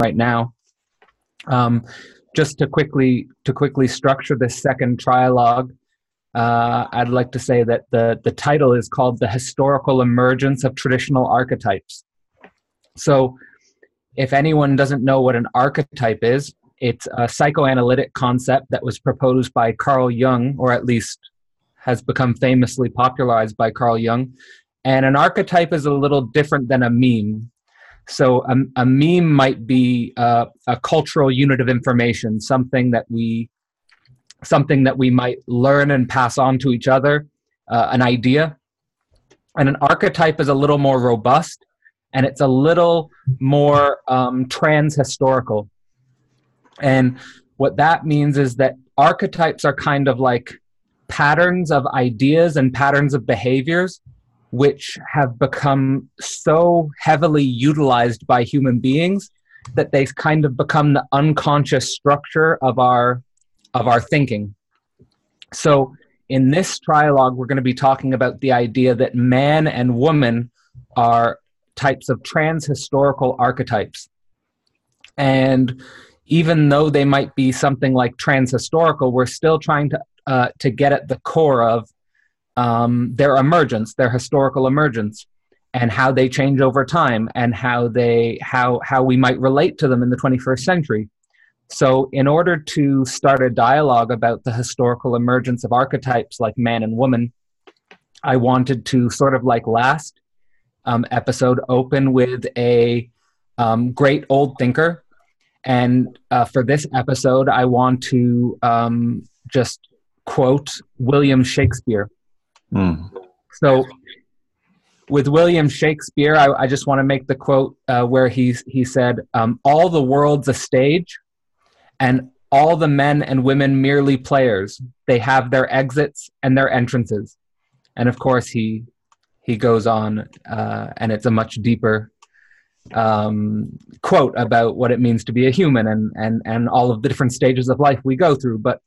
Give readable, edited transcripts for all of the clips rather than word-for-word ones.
right now. Just to quickly structure this second trialogue, I'd like to say that the title is called The Historical Emergence of Traditional Archetypes. So if anyone doesn't know what an archetype is, it's a psychoanalytic concept that was proposed by Carl Jung, or at least has become famously popularized by Carl Jung. And an archetype is a little different than a meme. So a meme might be a cultural unit of information, something that we might learn and pass on to each other, an idea. And an archetype is a little more robust, and it's a little more trans-historical. And what that means is that archetypes are kind of like patterns of ideas and patterns of behaviors which have become so heavily utilized by human beings that they kind of become the unconscious structure of our thinking. So in this trialogue, we're going to be talking about the idea that man and woman are types of trans-historical archetypes. And even though they might be something like trans-historical, we're still trying to get at the core of their emergence, their historical emergence, and how they change over time, and how we might relate to them in the 21st century. So in order to start a dialogue about the historical emergence of archetypes like man and woman, I wanted to, sort of like last episode, open with a great old thinker. And for this episode, I want to just quote William Shakespeare. Mm. So with William Shakespeare, I just want to make the quote where he said, "All the world's a stage, and all the men and women merely players. They have their exits and their entrances." And of course, he goes on, and it's a much deeper quote about what it means to be a human and all of the different stages of life we go through. But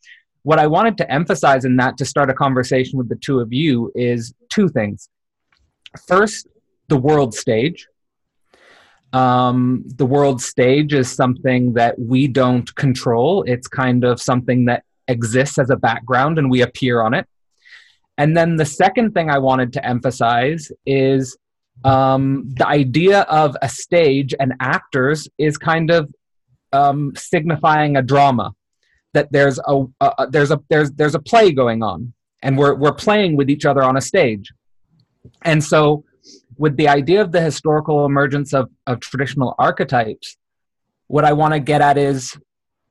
what I wanted to emphasize in that, to start a conversation with the two of you, is two things. First, the world stage. The world stage is something that we don't control. It's kind of something that exists as a background and we appear on it. And then the second thing I wanted to emphasize is the idea of a stage and actors is kind of signifying a drama. That there's a play going on, and we're playing with each other on a stage. And so with the idea of the historical emergence of traditional archetypes, what I want to get at is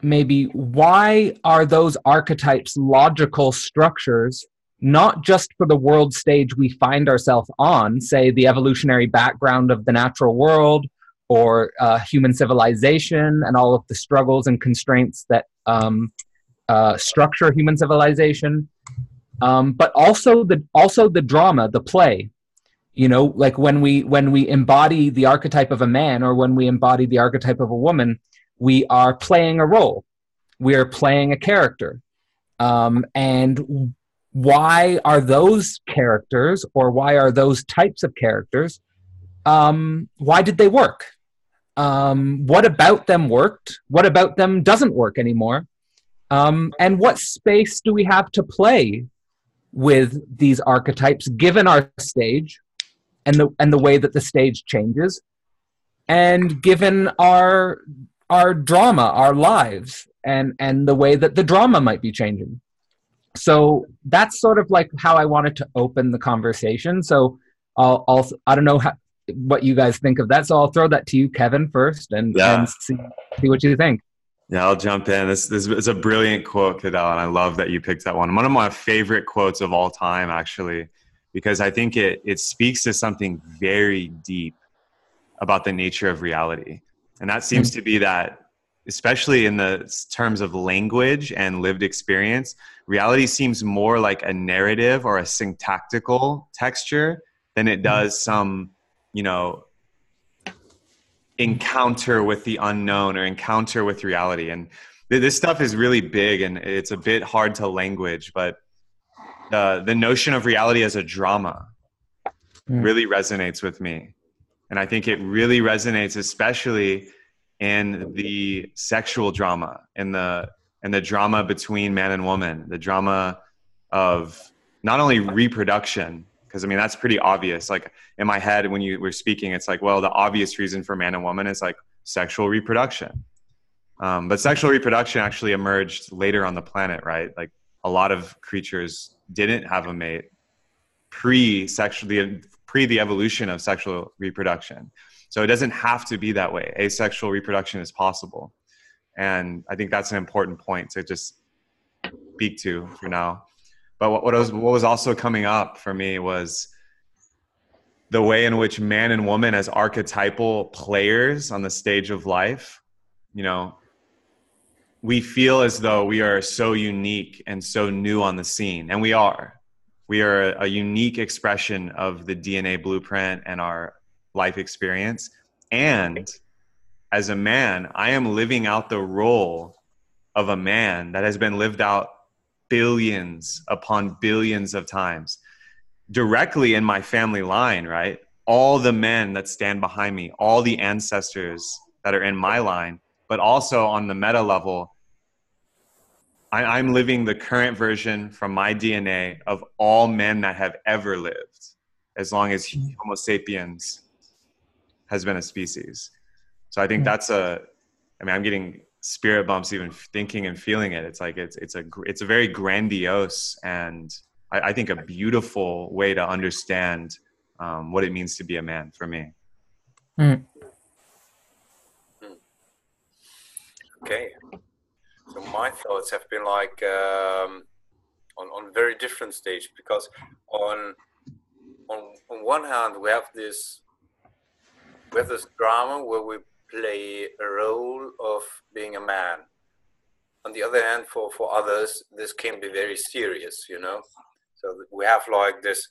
maybe why are those archetypes logical structures, not just for the world stage we find ourselves on, say the evolutionary background of the natural world, or human civilization and all of the struggles and constraints that structure human civilization, but also the drama, the play. You know, like when we embody the archetype of a man, or when we embody the archetype of a woman, we are playing a role. We are playing a character. And why are those characters, or why are those types of characters, why did they work? What about them worked? What about them doesn't work anymore? And what space do we have to play with these archetypes, given our stage and the way that the stage changes, and given our drama, our lives, and the way that the drama might be changing? So that's sort of like how I wanted to open the conversation. So I don't know what you guys think of that. So I'll throw that to you, Kevin, first, and see what you think. Yeah, I'll jump in. This is a brilliant quote, Cadell, and I love that you picked that one. One of my favorite quotes of all time, actually, because I think it speaks to something very deep about the nature of reality. And that seems to be that, especially in the terms of language and lived experience, reality seems more like a narrative or a syntactical texture than it does some, you know, encounter with the unknown or encounter with reality. And this stuff is really big, and it's a bit hard to language, but the notion of reality as a drama really resonates with me. And I think it really resonates, especially and the sexual drama and the drama between man and woman, the drama of not only reproduction, because I mean, that's pretty obvious. Like in my head, when you were speaking, it's like, well, the obvious reason for man and woman is like sexual reproduction. But sexual reproduction actually emerged later on the planet, right? Like a lot of creatures didn't have a mate pre the evolution of sexual reproduction. So it doesn't have to be that way. Asexual reproduction is possible. And I think that's an important point to just speak to for now. But what was also coming up for me was the way in which man and woman as archetypal players on the stage of life, you know, we feel as though we are so unique and so new on the scene. And we are. We are a unique expression of the DNA blueprint and our life experience. And as a man, I am living out the role of a man that has been lived out billions upon billions of times directly in my family line, right? All the men that stand behind me, all the ancestors that are in my line, but also on the meta level, I'm living the current version from my DNA of all men that have ever lived, as long as Homo sapiens has been a species. So I think that's I'm getting spirit bumps even thinking and feeling it. It's like, it's a very grandiose and I think a beautiful way to understand what it means to be a man for me. Mm. Okay. So my thoughts have been like on very different stage, because on one hand we have this drama where we play a role of being a man. On the other hand, for others, this can be very serious, you know. So we have like this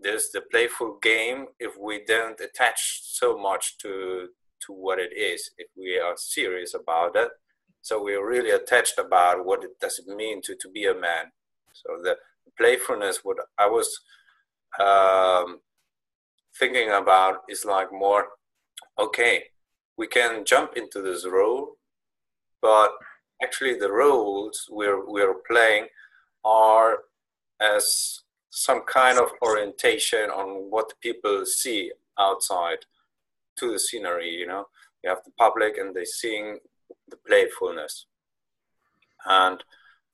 the playful game if we don't attach so much to what it is, if we are serious about it. So we're really attached about what it does it mean to be a man. So the playfulness, what I was thinking about is like more, okay, we can jump into this role, but actually the roles we're playing are as some kind of orientation on what people see outside to the scenery, you know. You have the public and they're seeing the playfulness, and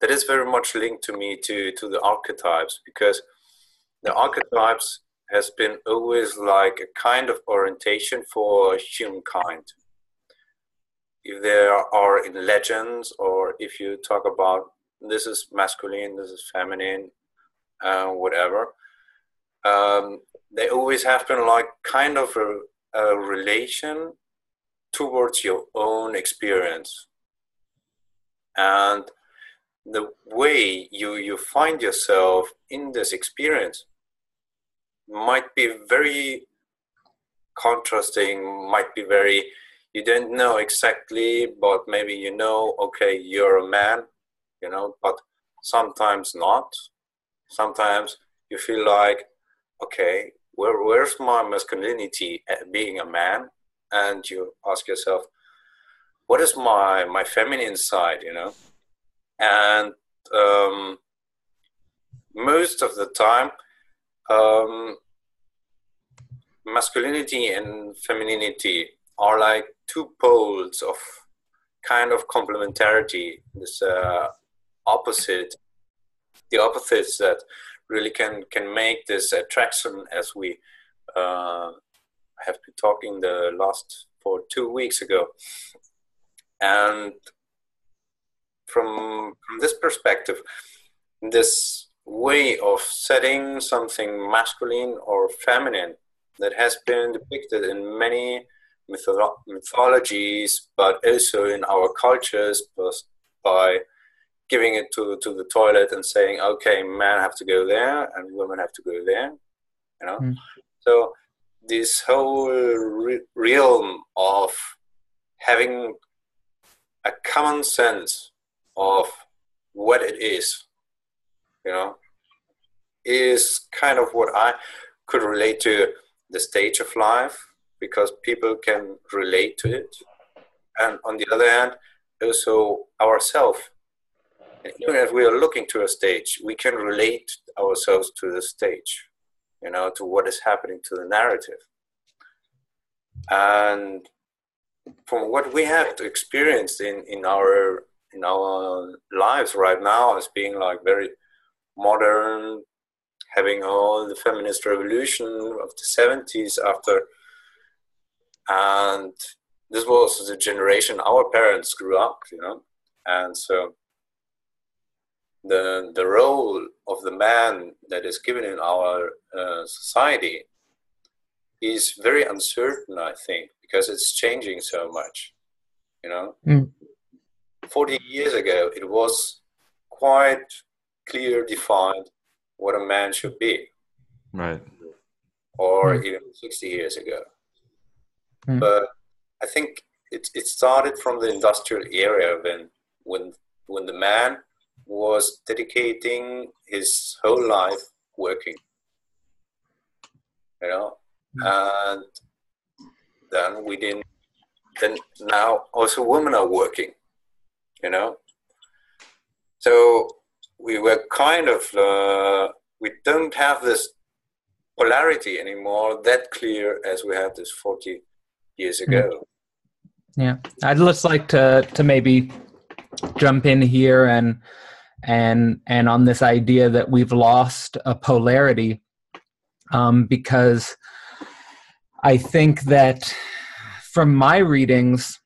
that is very much linked to me to the archetypes, because the archetypes has been always like a kind of orientation for humankind. If there are in legends, or if you talk about this is masculine, this is feminine, whatever, they always have been like kind of a relation towards your own experience. And the way you find yourself in this experience might be very contrasting, might be very, you don't know exactly, but maybe you know, okay, you're a man, you know, but sometimes not. Sometimes you feel like, okay, where's my masculinity at being a man? And you ask yourself, what is my feminine side, you know? And most of the time, masculinity and femininity are like two poles of kind of complementarity, this opposites that really can make this attraction, as we have been talking the last 2 weeks ago. And from this perspective, this way of setting something masculine or feminine that has been depicted in many mythologies, but also in our cultures, by giving it to the toilet and saying, okay, men have to go there and women have to go there, you know. Mm. So this whole realm of having a common sense of what it is, you know, is kind of what I could relate to the stage of life, because people can relate to it. and on the other hand, also ourselves. And even if we are looking to a stage, we can relate ourselves to the stage, you know, to what is happening to the narrative. And from what we have to experience in our lives right now as being like very modern, having all the feminist revolution of the 70s after, and this was the generation our parents grew up, you know, and so the role of the man that is given in our society is very uncertain, I think, because it's changing so much, you know. 40 years ago, it was quite clear, defined what a man should be. Right. Or even 60 years ago. But I think it started from the industrial era when the man was dedicating his whole life working, you know, and then we didn't, then now also women are working, you know, so we were kind of, we don't have this polarity anymore that clear as we had this 40 years ago. Yeah, I'd just like to maybe jump in here and on this idea that we've lost a polarity, because I think that from my readings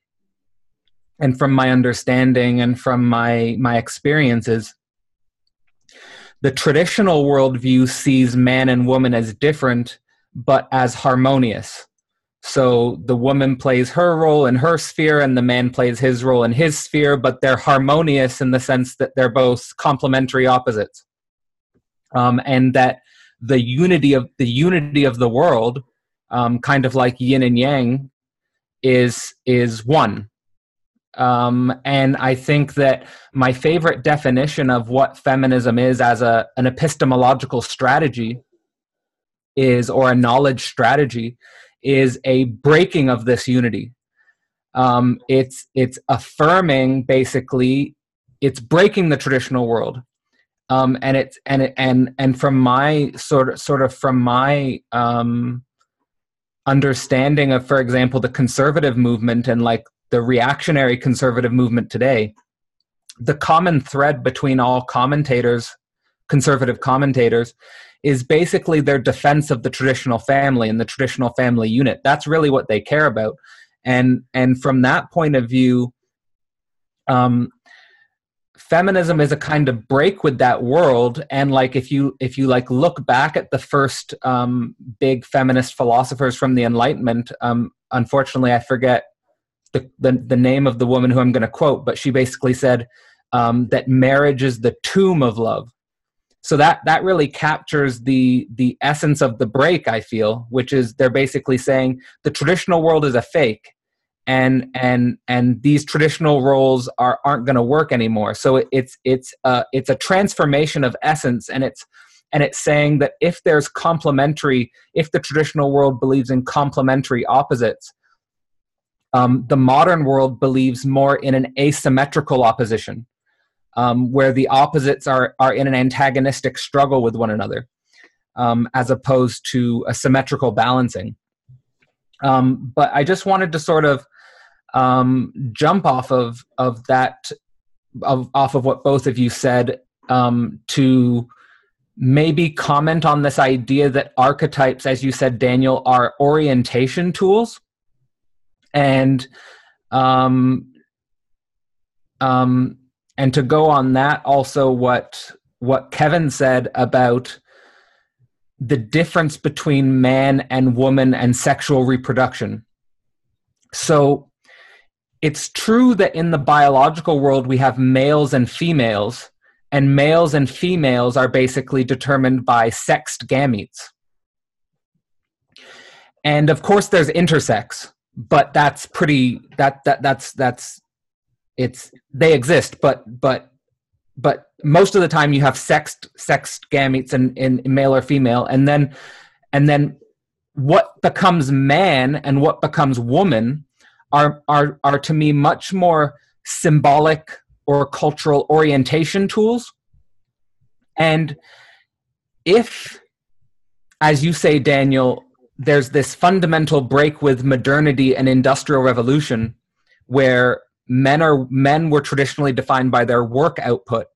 and from my understanding and from my experiences, the traditional worldview sees man and woman as different, but as harmonious. So the woman plays her role in her sphere and the man plays his role in his sphere, but they're harmonious in the sense that they're both complementary opposites. And that the unity of the world, kind of like yin and yang, is one. And I think that my favorite definition of what feminism is as an epistemological strategy is, or a knowledge strategy, is a breaking of this unity. It's affirming, basically, it's breaking the traditional world, and from my sort of from my understanding of, for example, the conservative movement and like the reactionary conservative movement today, the common thread between all commentators, conservative commentators, is basically their defense of the traditional family and the traditional family unit. That's really what they care about. And from that point of view, feminism is a kind of break with that world. And like, if you like look back at the first big feminist philosophers from the Enlightenment, unfortunately I forget the name of the woman who I'm going to quote, but she basically said that marriage is the tomb of love. So that really captures the essence of the break, I feel, which is they're basically saying the traditional world is a fake, and these traditional roles aren't going to work anymore. So it's a transformation of essence, and it's saying that if the traditional world believes in complementary opposites, the modern world believes more in an asymmetrical opposition. Where the opposites are in an antagonistic struggle with one another, as opposed to a symmetrical balancing. But I just wanted to sort of jump off of what both of you said, to maybe comment on this idea that archetypes, as you said, Daniel, are orientation tools, and to go on that, also what Kevin said about the difference between man and woman and sexual reproduction. So it's true that in the biological world, we have males and females are basically determined by sexed gametes. And of course there's intersex, but that's pretty, that's they exist, but most of the time you have sexed gametes in male or female, and then what becomes man and what becomes woman are to me much more symbolic or cultural orientation tools. And if, as you say, Daniel, there's this fundamental break with modernity and industrial revolution where men were traditionally defined by their work output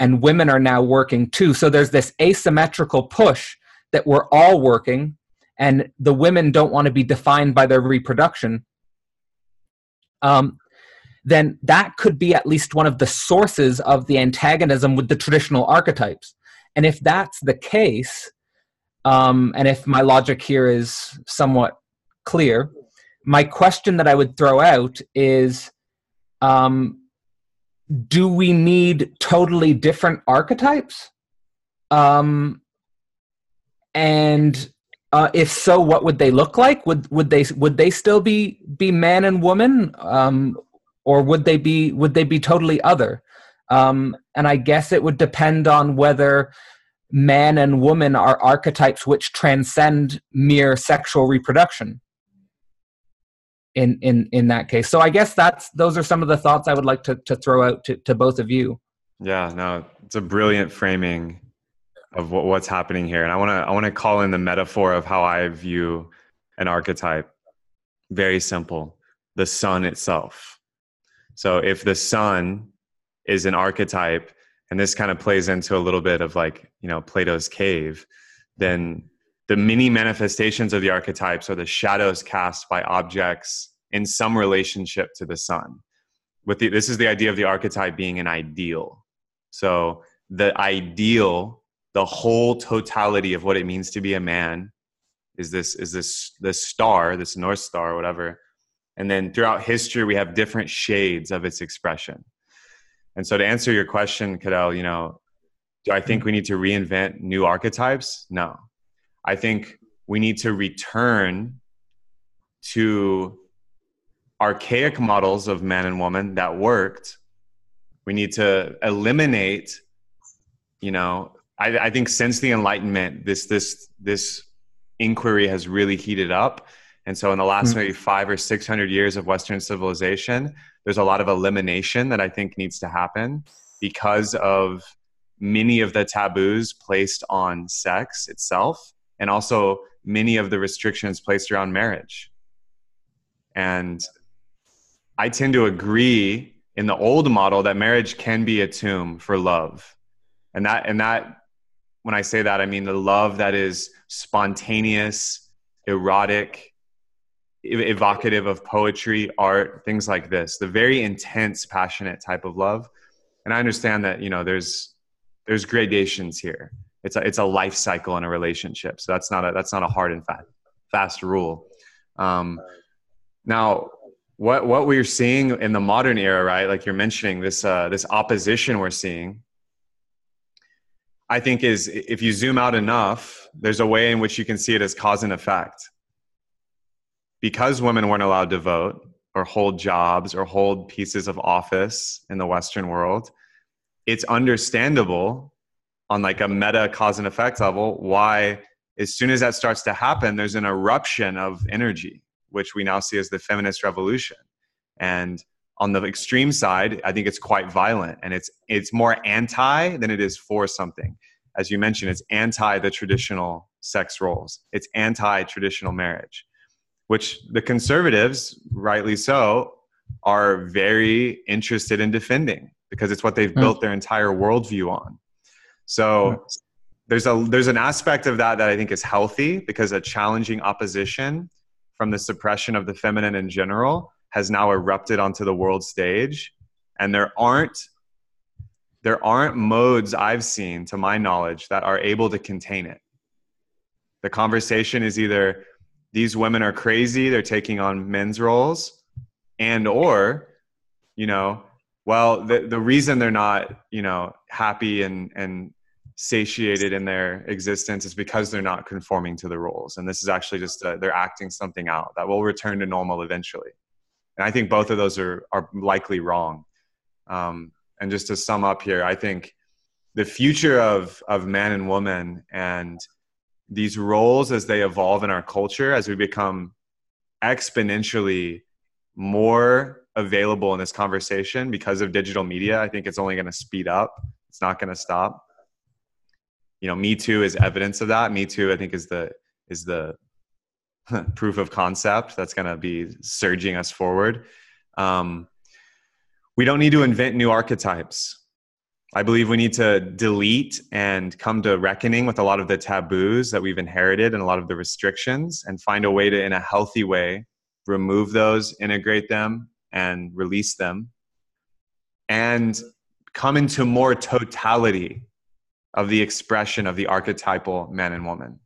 and women are now working too. So there's this asymmetrical push that we're all working and the women don't want to be defined by their reproduction. Then that could be at least one of the sources of the antagonism with the traditional archetypes. And if that's the case, and if my logic here is somewhat clear, my question that I would throw out is, do we need totally different archetypes? And if so, what would they look like? Would they still be man and woman? Or would they be totally other? And I guess it would depend on whether man and woman are archetypes which transcend mere sexual reproduction in that case. So I guess those are some of the thoughts I would like to throw out to both of you. Yeah, no, it's a brilliant framing of what's happening here. And I wanna call in the metaphor of how I view an archetype. Very simple, the sun itself. So if the sun is an archetype, and this kind of plays into a little bit of Plato's cave, then the mini manifestations of the archetypes are the shadows cast by objects in some relationship to the sun. This is the idea of the archetype being an ideal. So the ideal, the whole totality of what it means to be a man is this star, this North Star or whatever. And then throughout history, we have different shades of its expression. And so to answer your question, Cadell, do I think we need to reinvent new archetypes? No. I think we need to return to archaic models of man and woman that worked. We need to eliminate, I think since the Enlightenment, this inquiry has really heated up. And so in the last maybe 500 or 600 years of Western civilization, there's a lot of elimination that I think needs to happen because of many of the taboos placed on sex itself, and also many of the restrictions placed around marriage. And I tend to agree in the old model that marriage can be a tomb for love. And that, when I say that, I mean the love that is spontaneous, erotic, evocative of poetry, art, things like this, the very intense, passionate type of love. And I understand that, there's gradations here. It's a life cycle in a relationship. So that's not a hard and fast rule. Now what we're seeing in the modern era, right? Like you're mentioning this opposition we're seeing, I think is, if you zoom out enough, there's a way in which you can see it as cause and effect. Because women weren't allowed to vote or hold jobs or hold pieces of office in the Western world, it's understandable on a meta cause and effect level why as soon as that starts to happen, there's an eruption of energy, which we now see as the feminist revolution. And on the extreme side, I think it's quite violent, and it's more anti than it is for something. As you mentioned, it's anti the traditional sex roles. It's anti-traditional marriage, which the conservatives, rightly so, are very interested in defending because it's what they've built their entire worldview on. So there's an aspect of that I think is healthy, because a challenging opposition from the suppression of the feminine in general has now erupted onto the world stage. And there aren't modes I've seen, to my knowledge, that are able to contain it. The conversation is either, these women are crazy, they're taking on men's roles, and or, the reason they're not, happy and satiated in their existence is because they're not conforming to the roles. And this is actually just they're acting something out that will return to normal eventually. And I think both of those are likely wrong. And just to sum up here, I think the future of man and woman and these roles as they evolve in our culture, as we become exponentially more available in this conversation because of digital media. I think it's only going to speed up. It's not going to stop. You know, Me Too is evidence of that. Me Too, I think, is the proof of concept that's going to be surging us forward. We don't need to invent new archetypes. I believe we need to delete and come to reckoning with a lot of the taboos that we've inherited and a lot of the restrictions, and find a way to, in a healthy way, remove those, integrate them, and release them, and come into more totality of the expression of the archetypal man and woman.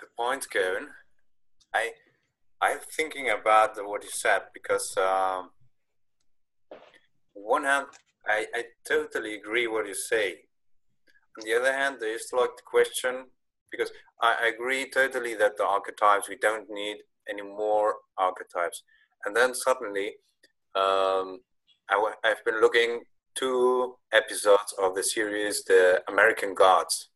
Good point, Karen. I'm thinking about what you said, because on one hand, I totally agree what you say. On the other hand, there is like the question, because I agree totally that the archetypes, we don't need any more archetypes. And then suddenly, I've been looking 2 episodes of the series The American Gods.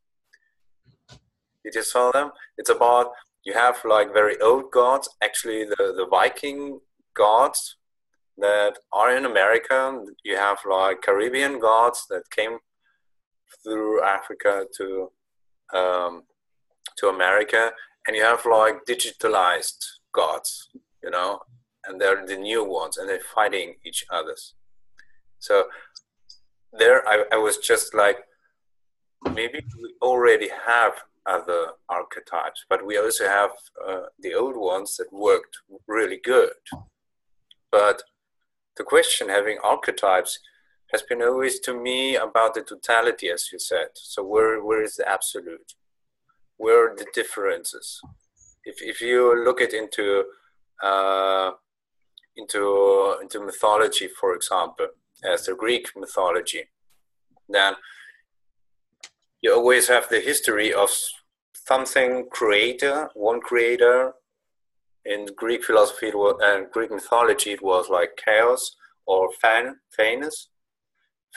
Did you saw them? It's about, you have like very old gods, actually the Viking gods that are in America. You have like Caribbean gods that came through Africa to America, and you have like digitalized gods, you know, and they're the new ones, and they're fighting each others. So there I was just like, maybe we already have other archetypes, but we also have the old ones that worked really good. But the question having archetypes has been always to me about the totality, as you said. So where is the absolute? Where are the differences? If you look it into mythology, for example, as the Greek mythology, then you always have the history of something creator, one creator. In Greek philosophy and Greek mythology, it was like chaos or Phanes.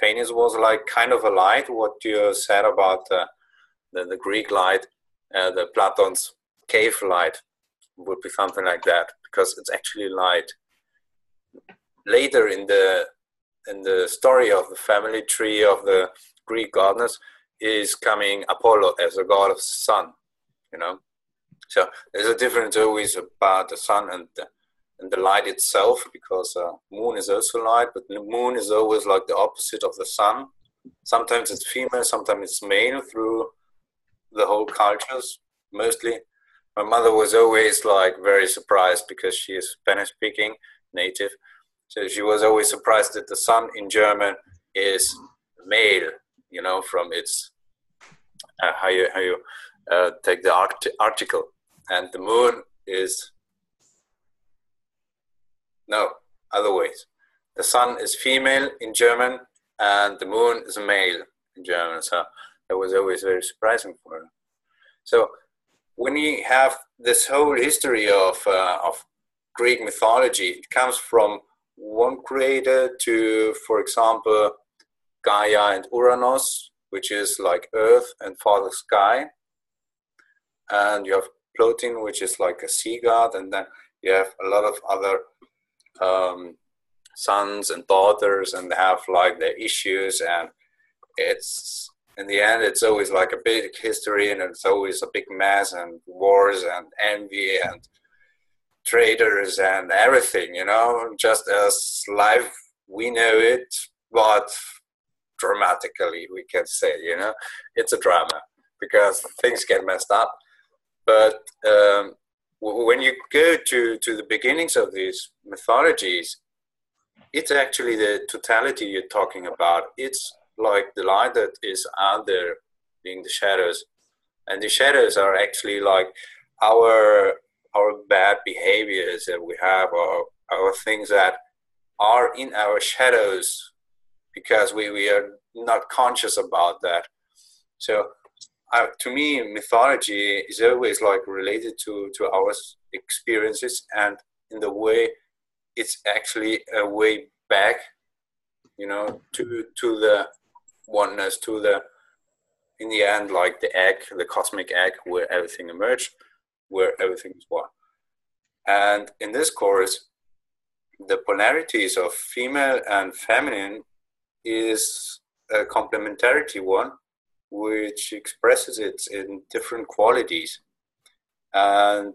Phanes was like kind of a light, what you said about the Greek light. The Platon's cave light would be something like that, because it's actually light. Later in the story of the family tree of the Greek goddess is coming Apollo as a god of the sun, you know. So there's a difference always about the sun and the light itself, because moon is also light, but the moon is always like the opposite of the sun. Sometimes it's female, sometimes it's male through the whole cultures, mostly. My mother was always like very surprised, because she is Spanish speaking native, so she was always surprised that the sun in German is male, you know, from its how you take the article, and the moon is no other ways. The sun is female in German and the moon is male in German, so that was always very surprising for her. So when you have this whole history of Greek mythology, it comes from one creator to, for example, Gaia and Uranus, which is like Earth and Father Sky. And you have Plotin, which is like a sea god. And then you have a lot of other sons and daughters, and they have like their issues. And it's... in the end, it's always like a big history, and it's always a big mess, and wars, and envy, and traitors, and everything, you know, just as life, we know it, but dramatically, we can say, you know, it's a drama, because things get messed up. But when you go to the beginnings of these mythologies, it's actually the totality you're talking about. It's like the light that is out there being the shadows, and the shadows are actually like our bad behaviors that we have, or our things that are in our shadows, because we are not conscious about that. So to me, mythology is always like related to our experiences, and in the way it's actually a way back, you know, to the oneness, to the, in the end, like the egg, the cosmic egg, where everything emerged. where everything is one. And in this course, the polarities of female and feminine is a complementarity one, which expresses it in different qualities. And,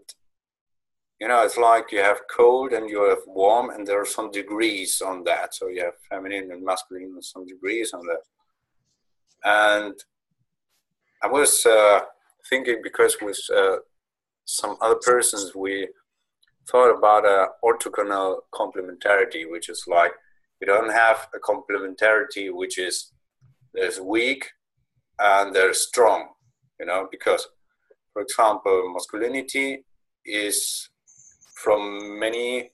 you know, it's like you have cold and you have warm, and there are some degrees on that. So you have feminine and masculine and some degrees on that. And I was thinking, because with some other persons, we thought about an orthogonal complementarity, which is like you don't have a complementarity which is there's weak and there's strong, you know, because, for example, masculinity is from many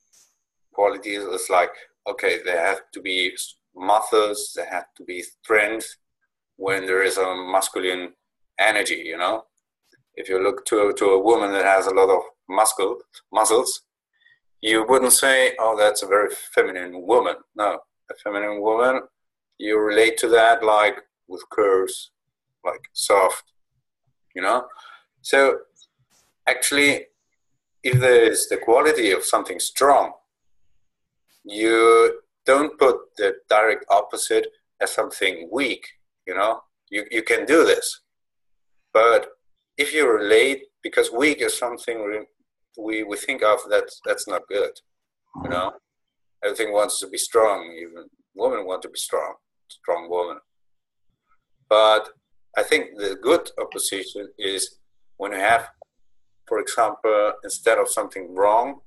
qualities. It's like, okay, they have to be muscles, they have to be strength when there is a masculine energy, you know. If you look to a woman that has a lot of muscles, you wouldn't say, oh, that's a very feminine woman. No, a feminine woman, you relate to that like with curves, like soft, you know. So actually, if there is the quality of something strong, you don't put the direct opposite as something weak, you know. You can do this. But if you relate, because weak is something we think of, that's not good, you know. Everything wants to be strong, even women want to be strong woman. But I think the good opposition is when you have, for example, instead of something wrong,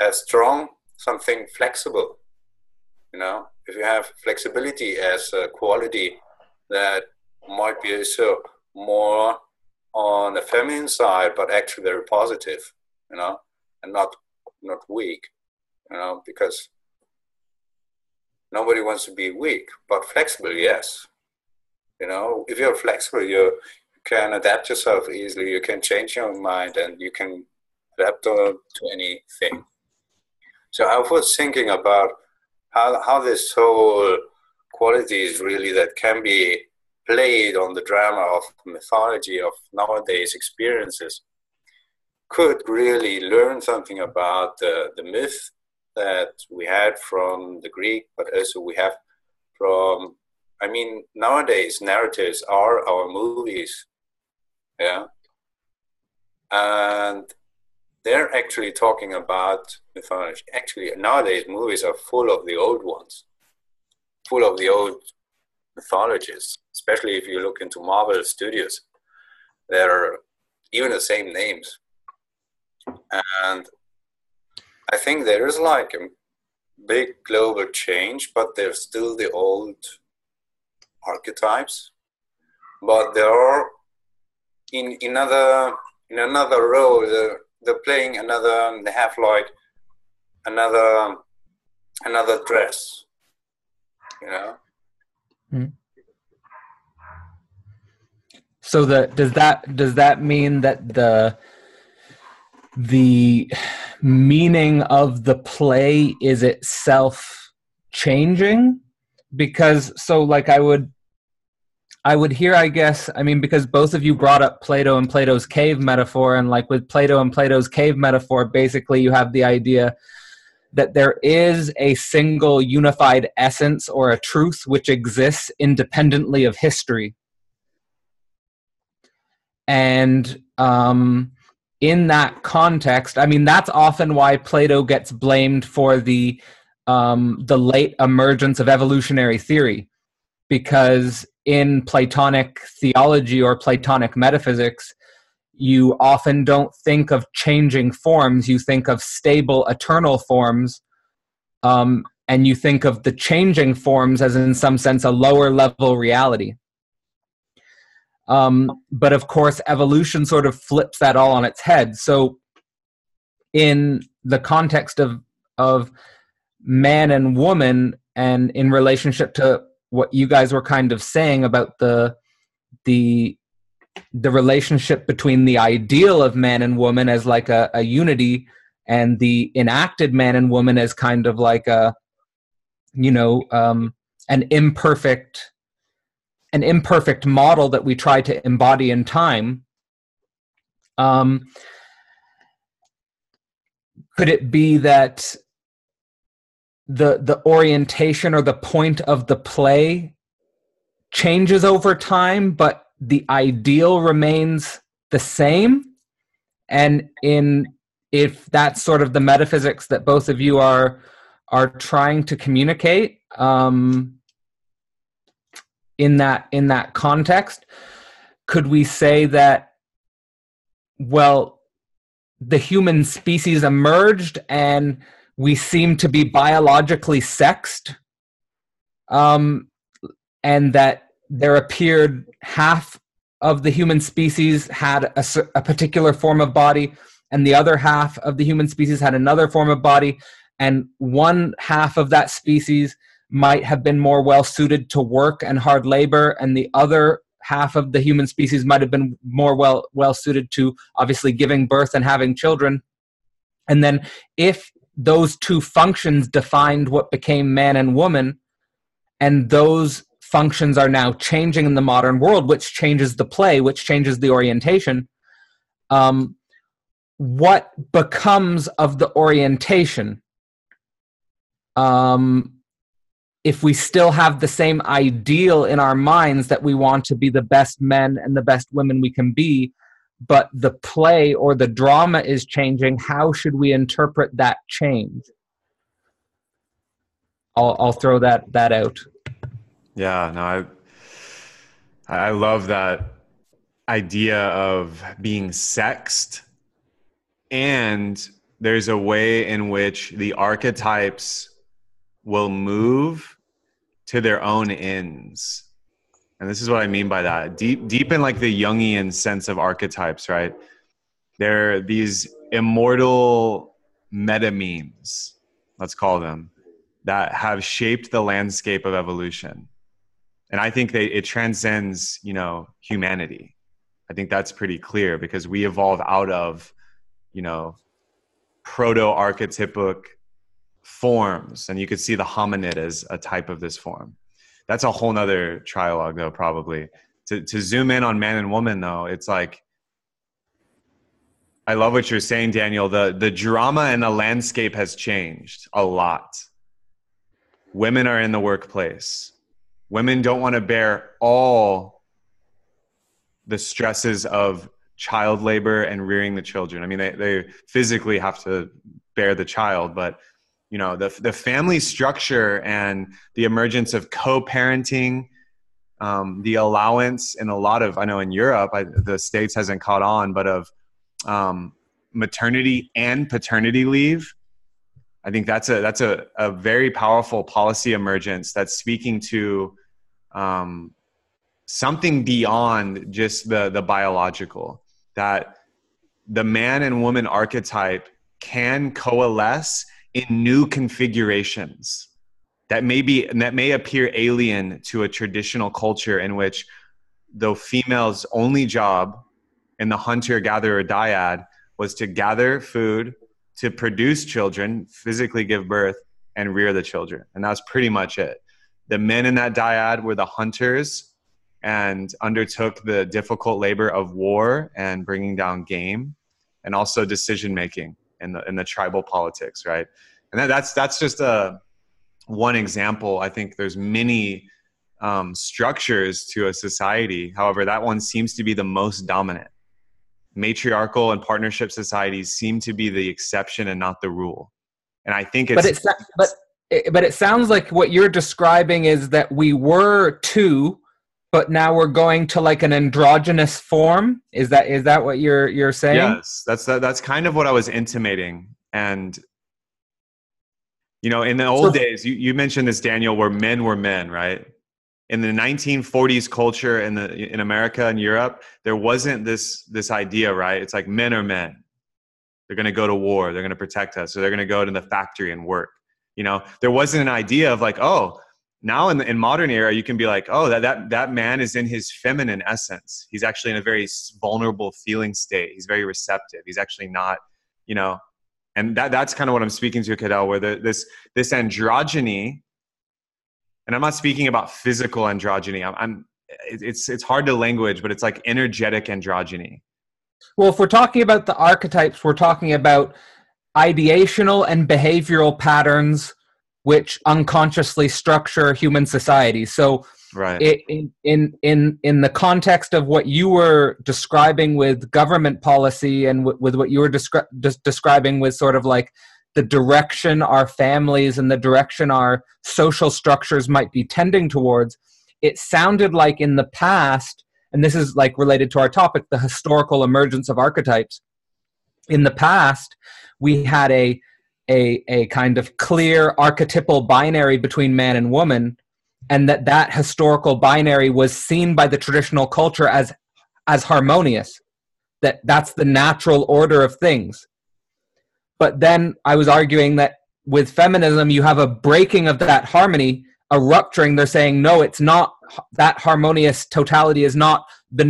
as strong, something flexible, you know. If you have flexibility as a quality that might be so more on the feminine side, but actually very positive, you know, and not weak, you know, because nobody wants to be weak, but flexible, yes. You know, if you're flexible, you can adapt yourself easily, you can change your mind, and you can adapt to anything. So I was thinking about how this whole quality is really that can be played on the drama of mythology of nowadays experiences, could really learn something about the myth that we had from the Greek, but also we have from, I mean, nowadays narratives are our movies, yeah? And they're actually talking about mythology. Actually, nowadays movies are full of the old ones, full of the old mythologies, especially if you look into Marvel Studios. There are even the same names. And I think there is like a big global change, but there's still the old archetypes. But there are in another role, they're playing another, they have like another dress, you know. Mm. So does that mean that the meaning of the play is itself changing? Because so like I would hear, I guess, I mean, because both of you brought up Plato and Plato's cave metaphor, and like with Plato and Plato's cave metaphor, basically you have the idea that there is a single unified essence or a truth which exists independently of history. And in that context, I mean, that's often why Plato gets blamed for the late emergence of evolutionary theory, because in Platonic theology or Platonic metaphysics, you often don't think of changing forms. You think of stable, eternal forms, and you think of the changing forms as, in some sense, a lower-level reality. But, of course, evolution sort of flips that all on its head. So in the context of man and woman, and in relationship to what you guys were kind of saying about the relationship between the ideal of man and woman as like a unity, and the enacted man and woman as kind of like a, you know, an imperfect model that we try to embody in time. Could it be that the orientation or the point of the play changes over time, but the ideal remains the same? And if that's sort of the metaphysics that both of you are trying to communicate in that context, could we say that, well, the human species emerged and we seem to be biologically sexed, and that there appeared half of the human species had a particular form of body, and the other half of the human species had another form of body, and one half of that species might have been more well-suited to work and hard labor, and the other half of the human species might have been more well-suited to obviously giving birth and having children. And then if those two functions defined what became man and woman, and those functions are now changing in the modern world, which changes the play, which changes the orientation, what becomes of the orientation? If we still have the same ideal in our minds that we want to be the best men and the best women we can be, but the play or the drama is changing, how should we interpret that change? I'll throw that out. Yeah, no, I love that idea of being sexed, and there's a way in which the archetypes will move to their own ends. And this is what I mean by that. Deep in like the Jungian sense of archetypes, right? There are these immortal metamemes, let's call them, that have shaped the landscape of evolution. And I think it transcends, humanity. I think that's pretty clear, because we evolve out of, proto-archetypic forms, and you could see the hominid as a type of this form. That's a whole nother trialogue, though, probably. To zoom in on man and woman, though, it's like, I love what you're saying, Daniel. The drama and the landscape has changed a lot. Women are in the workplace. Women don't want to bear all the stresses of child labor and rearing the children. I mean, they physically have to bear the child, but the family structure and the emergence of co-parenting, the allowance in a lot of, I know in Europe, the States hasn't caught on, but of maternity and paternity leave. I think that's a very powerful policy emergence that's speaking to something beyond just the biological, that the man and woman archetype can coalesce in new configurations that may appear alien to a traditional culture in which the female's only job in the hunter-gatherer dyad was to gather food, to produce children, physically give birth, and rear the children. And that's pretty much it. The men in that dyad were the hunters and undertook the difficult labor of war and bringing down game, and also decision-making in the tribal politics, right? And that's just one example. I think there's many structures to a society. However, that one seems to be the most dominant. Matriarchal and partnership societies seem to be the exception and not the rule. And I think it sounds like what you're describing is that we were two, but now we're going to like an androgynous form. Is that what you're saying? Yes, that's kind of what I was intimating. And in the old days, you mentioned this, Daniel, where men were men, right? In the 1940s culture in America and Europe, there wasn't this idea, right? It's like men are men. They're going to go to war. They're going to protect us. So they're going to go to the factory and work. There wasn't an idea of like, oh. Now in modern era, you can be like, oh, that man is in his feminine essence. He's actually in a very vulnerable feeling state. He's very receptive. He's actually not, and that's kind of what I'm speaking to, Cadell, where this androgyny, and I'm not speaking about physical androgyny. It's hard to language, but it's like energetic androgyny. Well, if we're talking about the archetypes, we're talking about ideational and behavioral patterns which unconsciously structure human society. So right. In the context of what you were describing with government policy and with what you were describing with sort of like the direction our families and the direction our social structures might be tending towards, it sounded like in the past, and this is like related to our topic, the historical emergence of archetypes. In the past, we had a kind of clear archetypal binary between man and woman, and that historical binary was seen by the traditional culture as harmonious, that's the natural order of things. But then I was arguing that with feminism, you have a breaking of that harmony, a rupturing. They're saying, no, it's not, that harmonious totality is not the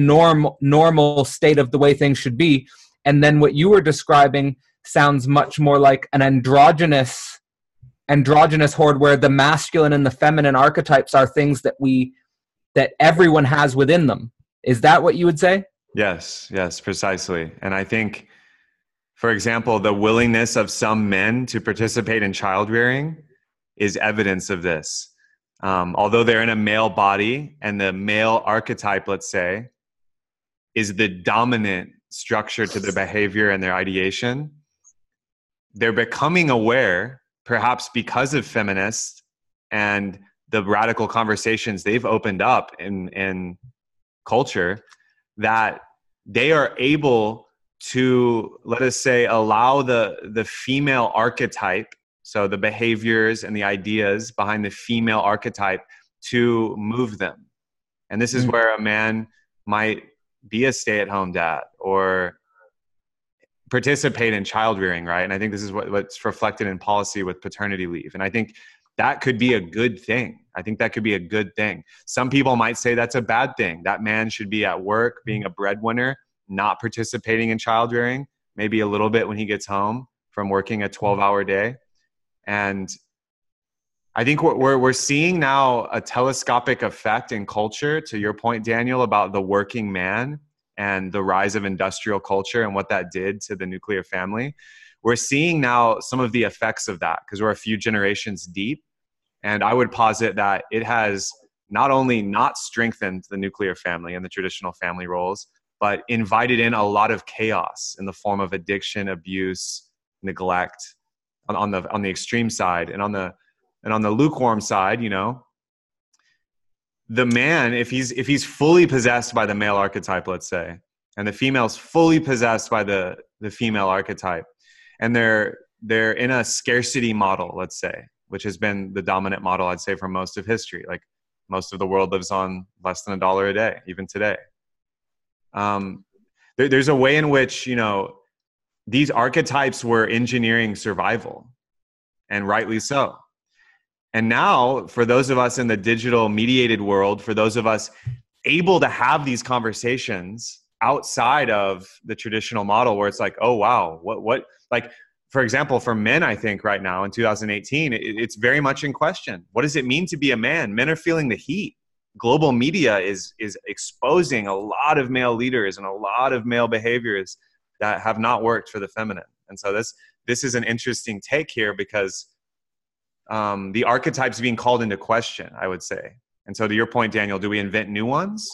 normal state of the way things should be. And then what you were describing sounds much more like an androgynous horde, where the masculine and the feminine archetypes are things that everyone has within them. Is that what you would say? Yes, precisely. And I think, for example, the willingness of some men to participate in child rearing is evidence of this. Although they're in a male body, and the male archetype, let's say, is the dominant structure to their behavior and their ideation, they're becoming aware, perhaps because of feminists and the radical conversations they've opened up in culture, that they are able to, let us say, allow the female archetype, so the behaviors and the ideas behind the female archetype, to move them. And this is where a man might be a stay-at-home dad or participate in child rearing, right? And I think this is what's reflected in policy with paternity leave. And I think that could be a good thing. Some people might say that's a bad thing. That man should be at work, being a breadwinner, not participating in child rearing, maybe a little bit when he gets home from working a 12-hour day. And I think what we're seeing now, a telescopic effect in culture, to your point, Daniel, about the working man and the rise of industrial culture and what that did to the nuclear family. We're seeing now some of the effects of that because we're a few generations deep. And I would posit that it has not only not strengthened the nuclear family and the traditional family roles, but invited in a lot of chaos in the form of addiction, abuse, neglect on the extreme side, and on the lukewarm side, you know, the man, if he's fully possessed by the male archetype, let's say, and the female's fully possessed by the female archetype, and they're in a scarcity model, let's say, which has been the dominant model, I'd say, for most of history. Like, most of the world lives on less than $1 a day, even today. There's a way in which, you know, these archetypes were engineering survival, and rightly so. And now, for those of us in the digital mediated world, for those of us able to have these conversations outside of the traditional model where it's like, oh, wow, what, like, for example, for men, I think right now in 2018, it's very much in question. What does it mean to be a man? Men are feeling the heat. Global media is exposing a lot of male leaders and a lot of male behaviors that have not worked for the feminine. And so this is an interesting take here because the archetypes being called into question, I would say. And so to your point, Daniel, do we invent new ones?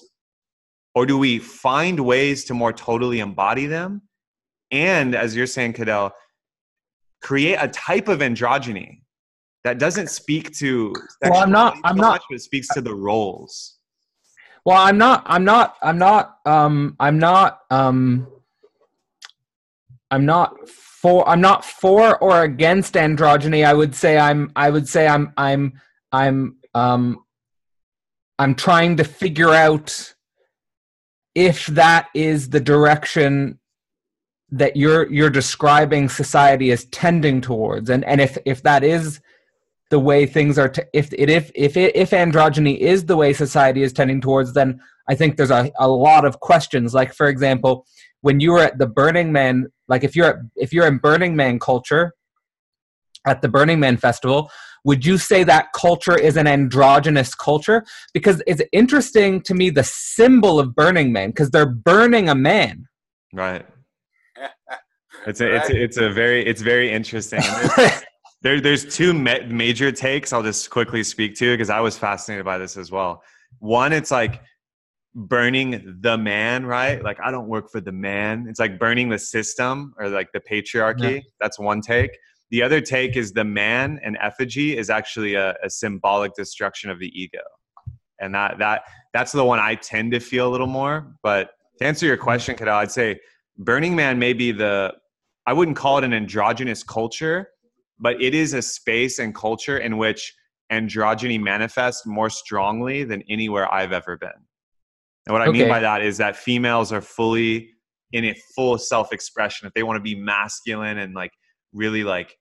Or do we find ways to more totally embody them? And as you're saying, Cadell, create a type of androgyny that doesn't speak to sexuality. Well, I'm not, but it speaks to the roles. Well, I'm not for or against androgyny. I'm trying to figure out if that is the direction that you're describing society is tending towards, and if that is the way things are, if androgyny is the way society is tending towards, then I think there's a lot of questions. Like, for example, when you were at the Burning Man, like if you're in Burning Man culture, at the Burning Man festival, would you say that culture is an androgynous culture? Because it's interesting to me, the symbol of Burning Man, because they're burning a man. Right. It's very interesting. There's two major takes I'll just quickly speak to because I was fascinated by this as well. One, it's like burning the man, right? Like, I don't work for the man. It's like burning the system or like the patriarchy. Yeah. That's one take. The other take is the man in effigy is actually a symbolic destruction of the ego. And that's the one I tend to feel a little more. But to answer your question, Kadal, I'd say Burning Man may be I wouldn't call it an androgynous culture, but it is a space and culture in which androgyny manifests more strongly than anywhere I've ever been. And what I mean by that is that females are fully in a full self-expression. If they want to be masculine and like really like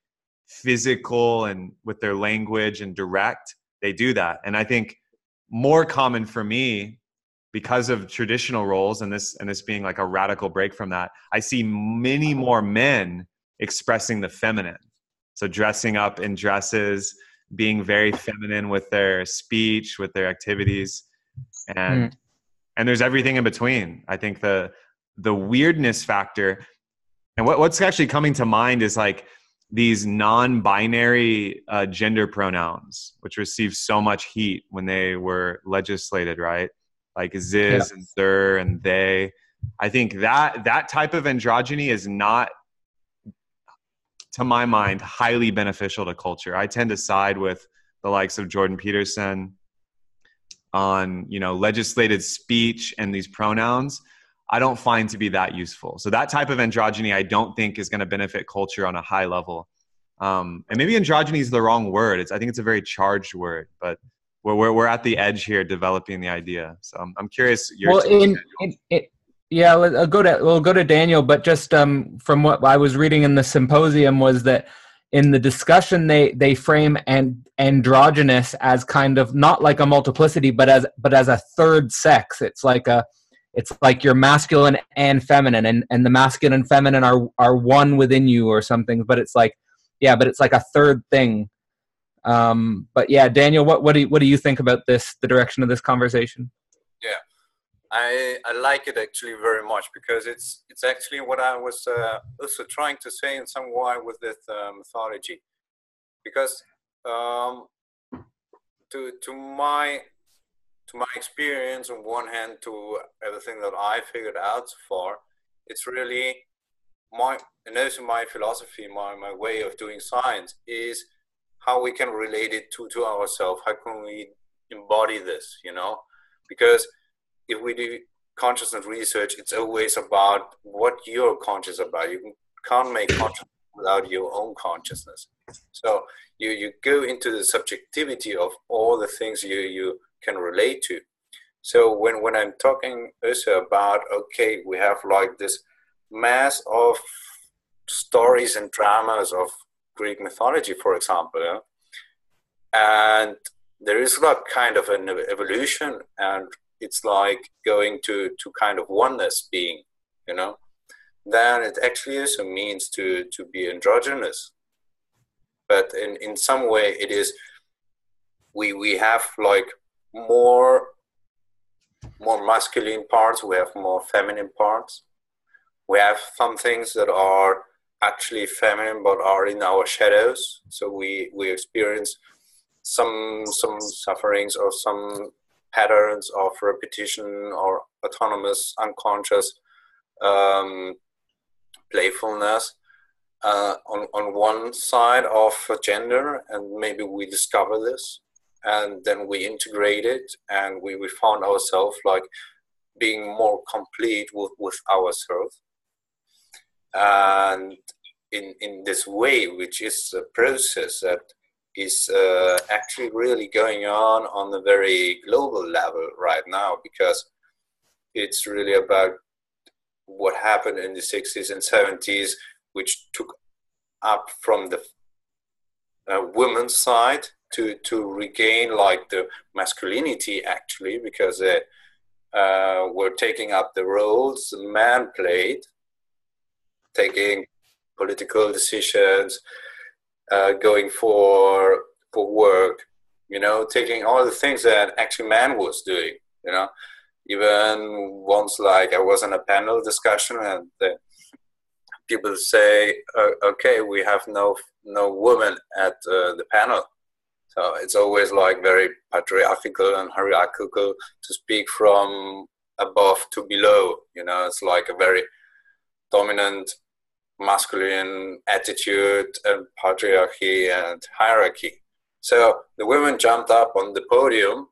physical and with their language and direct, they do that. And I think more common for me, because of traditional roles and this being like a radical break from that, I see many more men expressing the feminine. So dressing up in dresses, being very feminine with their speech, with their activities, and there's everything in between. I think the weirdness factor, and what's actually coming to mind is like these non-binary gender pronouns, which received so much heat when they were legislated, right? Like ziz and thir and they. I think that type of androgyny is not, to my mind, highly beneficial to culture. I tend to side with the likes of Jordan Peterson on, legislated speech and these pronouns. I don't find to be that useful. So that type of androgyny, I don't think is going to benefit culture on a high level. And maybe androgyny is the wrong word. I think it's a very charged word, but we're at the edge here developing the idea. So I'm curious. Yeah, we'll go to Daniel, but just from what I was reading in the symposium was that in the discussion they frame androgynous as kind of not like a multiplicity, but as a third sex. It's like you're masculine and feminine, and the masculine and feminine are one within you or something. But it's like a third thing. But yeah, Daniel, what do you think about this? The direction of this conversation? Yeah. I like it actually very much because it's actually what I was also trying to say in some way with this mythology, because to my experience on one hand, to everything that I figured out so far, it's really my philosophy, my way of doing science is how we can relate it to ourselves. How can we embody this? Because if we do consciousness research, it's always about what you're conscious about. You can't make consciousness without your own consciousness. So you go into the subjectivity of all the things you can relate to. So when I'm talking also about, we have like this mass of stories and dramas of Greek mythology, for example, and there is like kind of an evolution, and it's like going to kind of oneness being, then it actually also means to be androgynous. But in some way it is, we have like more masculine parts, we have more feminine parts. We have some things that are actually feminine but are in our shadows. So we experience some sufferings or some patterns of repetition or autonomous, unconscious playfulness on one side of gender, and maybe we discover this, and then we integrate it, and we found ourselves like being more complete with ourselves. And in this way, which is a process that is actually really going on the very global level right now, because it's really about what happened in the 60s and 70s, which took up from the women's side to regain like the masculinity, actually, because they were taking up the roles the man played, taking political decisions, going for work, taking all the things that actually man was doing, Even once, like I was in a panel discussion, and the people say, okay, we have no woman at the panel. So it's always like very patriarchal and hierarchical to speak from above to below. You know, it's like a very dominant masculine attitude and patriarchy and hierarchy. So the women jumped up on the podium,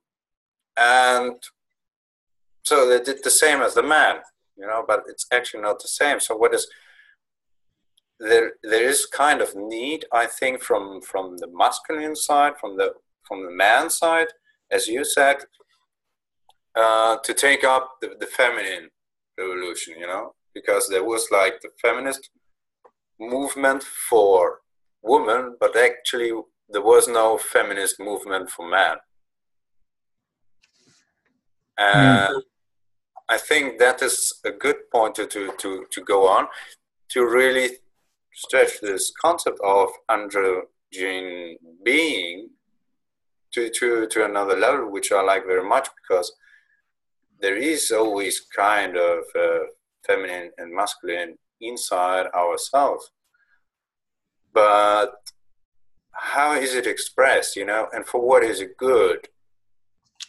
and so they did the same as the man, you know, but it's actually not the same. So what is there is kind of need, I think, from the masculine side, from the man side, as you said, to take up the feminine revolution, you know, because there was like the feminist movement for women, but actually there was no feminist movement for men. And I think that is a good point to go on, to really stretch this concept of androgyne being to another level, which I like very much, because there is always kind of feminine and masculine inside ourselves. But how is it expressed, you know, and for what is it good?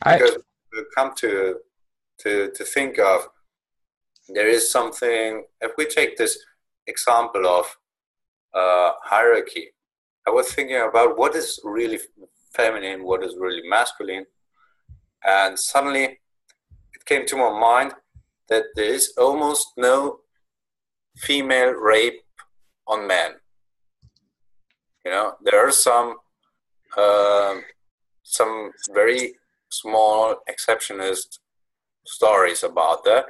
Because we come to think of, there is something, if we take this example of hierarchy, I was thinking about what is really feminine, what is really masculine, and suddenly it came to my mind that there is almost no female rape on men. You know, there are some very small exceptionist stories about that,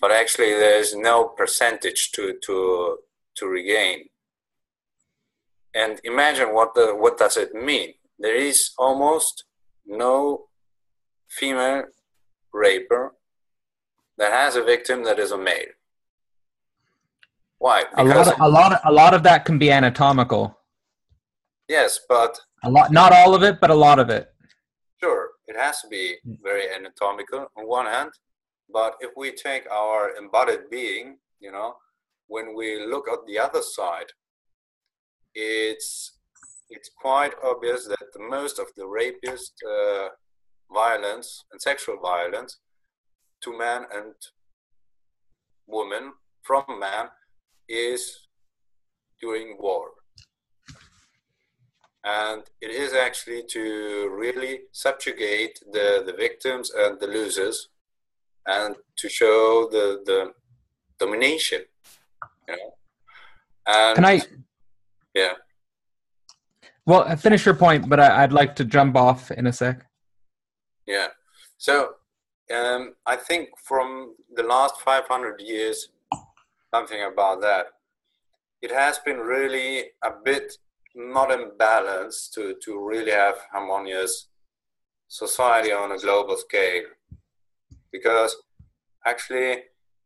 but actually there is no percentage to regain. And imagine what does it mean? There is almost no female raper that has a victim that is a male. Why? Because a lot of that can be anatomical. Yes, but a lot, not all of it, but a lot of it. Sure, it has to be very anatomical on one hand, but if we take our embodied being, you know, when we look at the other side, it's quite obvious that the most of the rapist violence and sexual violence to man and woman from man is during war. And it is actually to really subjugate the victims and the losers, and to show the domination, you know? And can I? Yeah. Well, finish your point, but I'd like to jump off in a sec. Yeah. So I think from the last 500 years, something about that, it has been really a bit not in balance to really have harmonious society on a global scale, because actually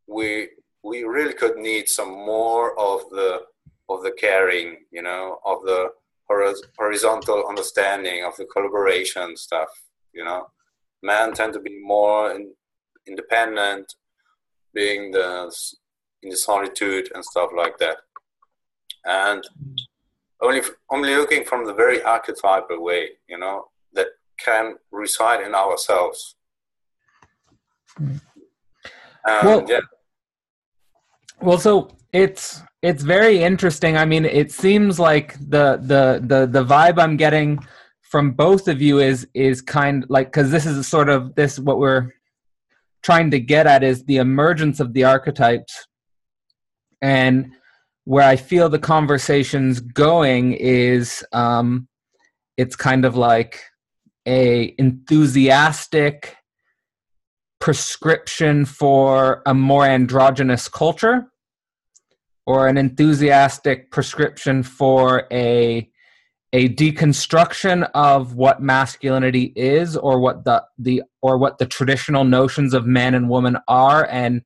we really could need some more of the caring, you know, of the horizontal understanding, of the collaboration stuff, you know. Men tend to be more independent, being in the solitude and stuff like that, and only looking from the very archetypal way, you know, that can reside in ourselves. Well, yeah. Well, so it's very interesting. I mean, it seems like the vibe I'm getting from both of you is kind like, because this is sort of this, what we're trying to get at is the emergence of the archetypes. And where I feel the conversation's going is it's kind of like a enthusiastic prescription for a more androgynous culture, or an enthusiastic prescription for a deconstruction of what masculinity is, or what the traditional notions of man and woman are, and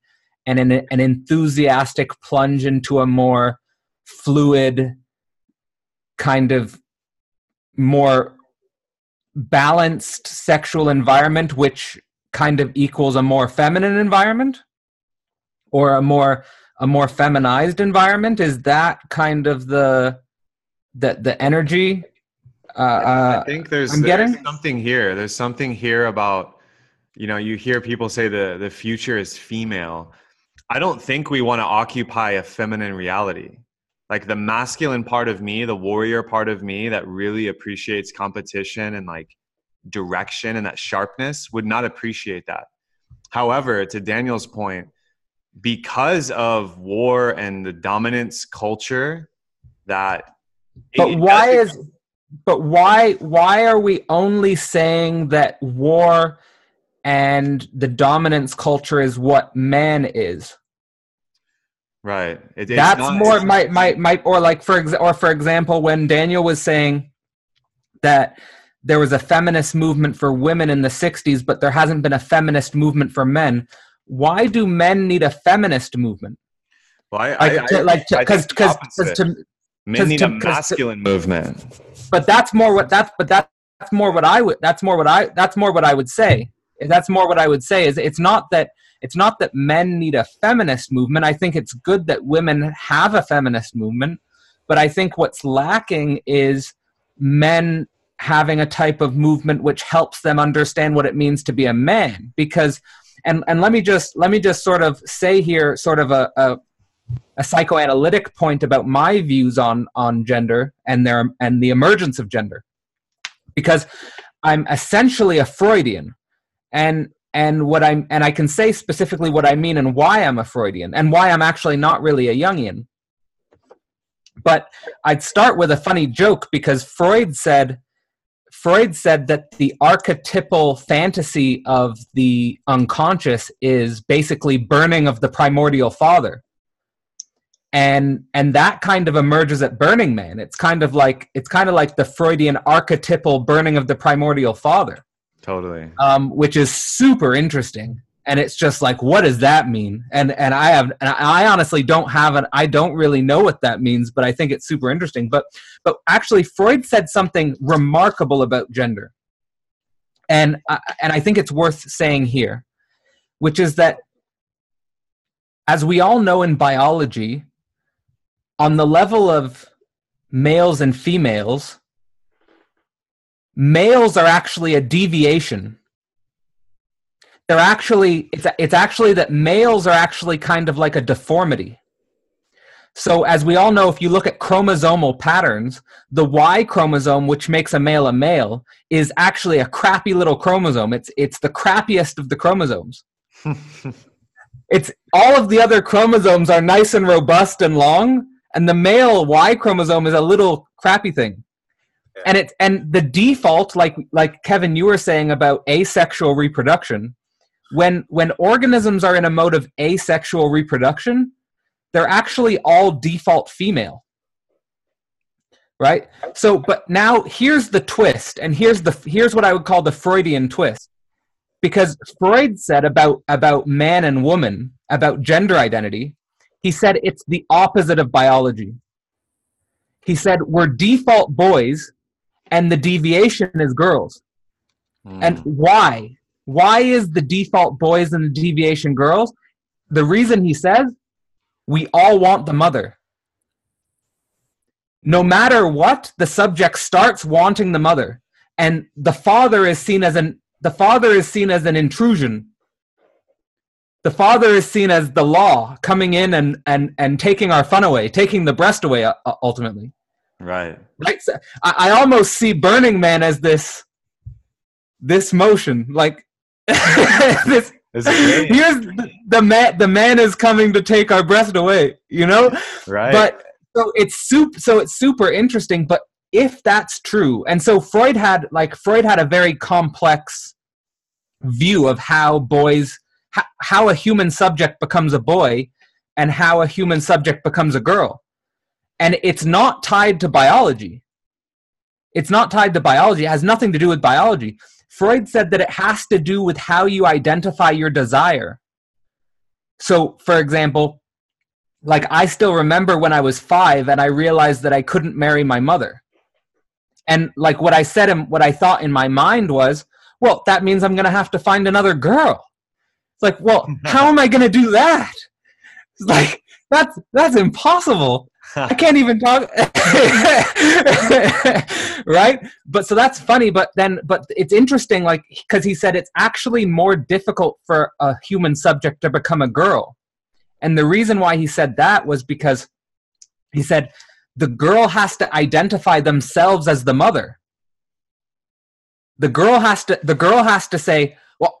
an enthusiastic plunge into a more fluid, kind of more balanced sexual environment, which kind of equals a more feminine environment, or a more a more feminized environment? Is that kind of the energy? I think there's something here. There's something here about, you know, you hear people say the future is female. I don't think we want to occupy a feminine reality. Like the masculine part of me, the warrior part of me that really appreciates competition and like direction and that sharpness would not appreciate that. However, to Daniel's point, because of war and the dominance culture that... But why are we only saying that war and the dominance culture is what man is? Right. For example, when Daniel was saying that there was a feminist movement for women in the 60s, but there hasn't been a feminist movement for men. Why do men need a feminist movement? Well, I think men need a masculine movement. But that's more what I would say is it's not that men need a feminist movement. I think it's good that women have a feminist movement, but I think what's lacking is men having a type of movement which helps them understand what it means to be a man. Because, and let me just sort of say here sort of a psychoanalytic point about my views on gender and the emergence of gender, because I'm essentially a Freudian, and I can say specifically what I mean and why I'm a Freudian and why I'm actually not really a Jungian. But I'd start with a funny joke, because Freud said that the archetypal fantasy of the unconscious is basically burning of the primordial father. And that kind of emerges at Burning Man. It's kind of like the Freudian archetypal burning of the primordial father. Totally. Which is super interesting. And it's just like, what does that mean? And I honestly don't really know what that means, but I think it's super interesting. But actually Freud said something remarkable about gender. And I think it's worth saying here, which is that, as we all know in biology, on the level of males and females, males are actually a deviation. It's actually that males are actually kind of like a deformity. So as we all know, if you look at chromosomal patterns, the Y chromosome, which makes a male, is actually a crappy little chromosome. It's the crappiest of the chromosomes. It's all of the other chromosomes are nice and robust and long, and the male Y chromosome is a little crappy thing. And the default, like Kevin, you were saying about asexual reproduction, when organisms are in a mode of asexual reproduction, they're actually all default female. Right? So, but now here's the twist, and here's what I would call the Freudian twist. Because Freud said about man and woman, about gender identity, he said it's the opposite of biology. He said we're default boys and the deviation is girls. Mm. And why? Why is the default boys and the deviation girls? The reason, he says, we all want the mother. No matter what, the subject starts wanting the mother. And the father is seen as an intrusion. The father is seen as the law coming in and taking our fun away, taking the breast away ultimately. Right. So I almost see Burning Man as this motion, like this. Here's the man is coming to take our breast away, you know. Right. But so it's super interesting, but. If that's true, and so Freud had a very complex view of how a human subject becomes a boy and how a human subject becomes a girl. And it's not tied to biology. It has nothing to do with biology. Freud said that it has to do with how you identify your desire. So, for example, like I still remember when I was 5 and I realized that I couldn't marry my mother. And like what I said and what I thought in my mind was, well, that means I'm going to have to find another girl. It's like, well, how am I going to do that? It's like, That's impossible. I can't even talk. Right? But so that's funny. But it's interesting, like, because he said it's actually more difficult for a human subject to become a girl. And the reason why he said that was because he said the girl has to identify themselves as the mother. The girl has to say, well,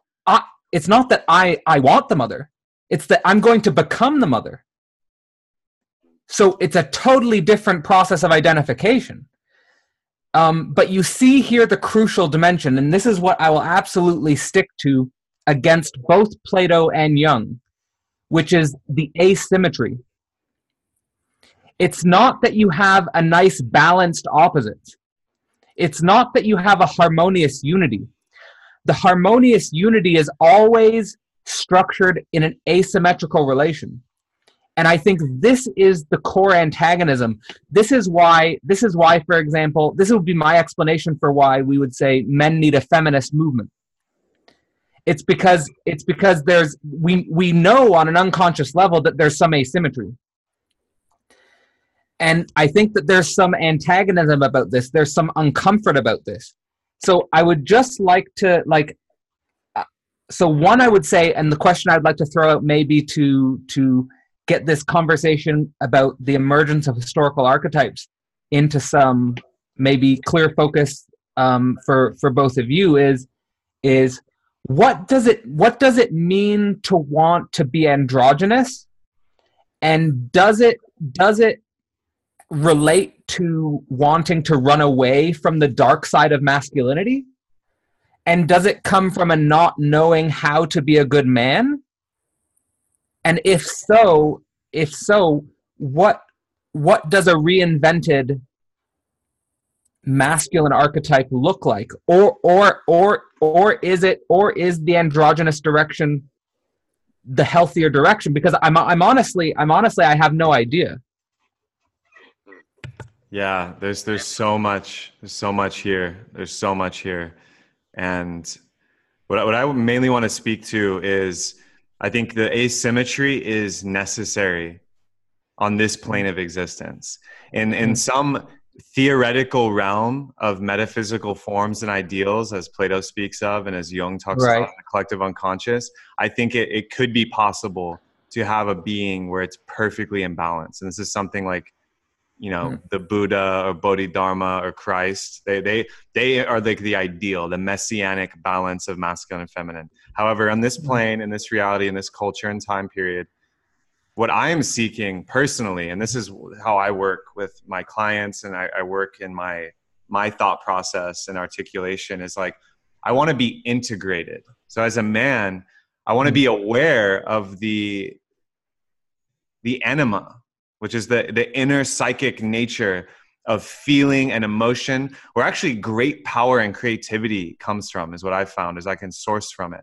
it's not that I want the mother. It's that I'm going to become the mother. So it's a totally different process of identification. But you see here the crucial dimension, and this is what I will absolutely stick to against both Plato and Jung, which is the asymmetry. It's not that you have a nice balanced opposite. It's not that you have a harmonious unity. The harmonious unity is always structured in an asymmetrical relation. And I think this is the core antagonism. This is why, for example, this would be my explanation for why we would say men need a feminist movement. It's because we know on an unconscious level that there's some asymmetry. And I think that there's some antagonism about this. There's some uncomfort about this. So I would just like to, so one, I would say, and the question I'd like to throw out maybe to get this conversation about the emergence of historical archetypes into some maybe clear focus for both of you is what does it mean to want to be androgynous? And does it relate to wanting to run away from the dark side of masculinity? And does it come from a not knowing how to be a good man? And if so, what does a reinvented masculine archetype look like? Or is the androgynous direction the healthier direction? Because I'm honestly I have no idea. Yeah, there's so much here, and what I mainly want to speak to is I think the asymmetry is necessary on this plane of existence. In some theoretical realm of metaphysical forms and ideals, as Plato speaks of and as Jung talks right. about in the collective unconscious, I think it could be possible to have a being where it's perfectly in balance. And this is something like, you know, the Buddha or Bodhidharma or Christ, they are like the ideal, the messianic balance of masculine and feminine. However, on this plane, in this reality, in this culture and time period, what I am seeking personally, and this is how I work with my clients and I work in my thought process and articulation, is like, I want to be integrated. So as a man, I want to be aware of the enema, which is the inner psychic nature of feeling and emotion, where actually great power and creativity comes from, is what I've found, is I can source from it.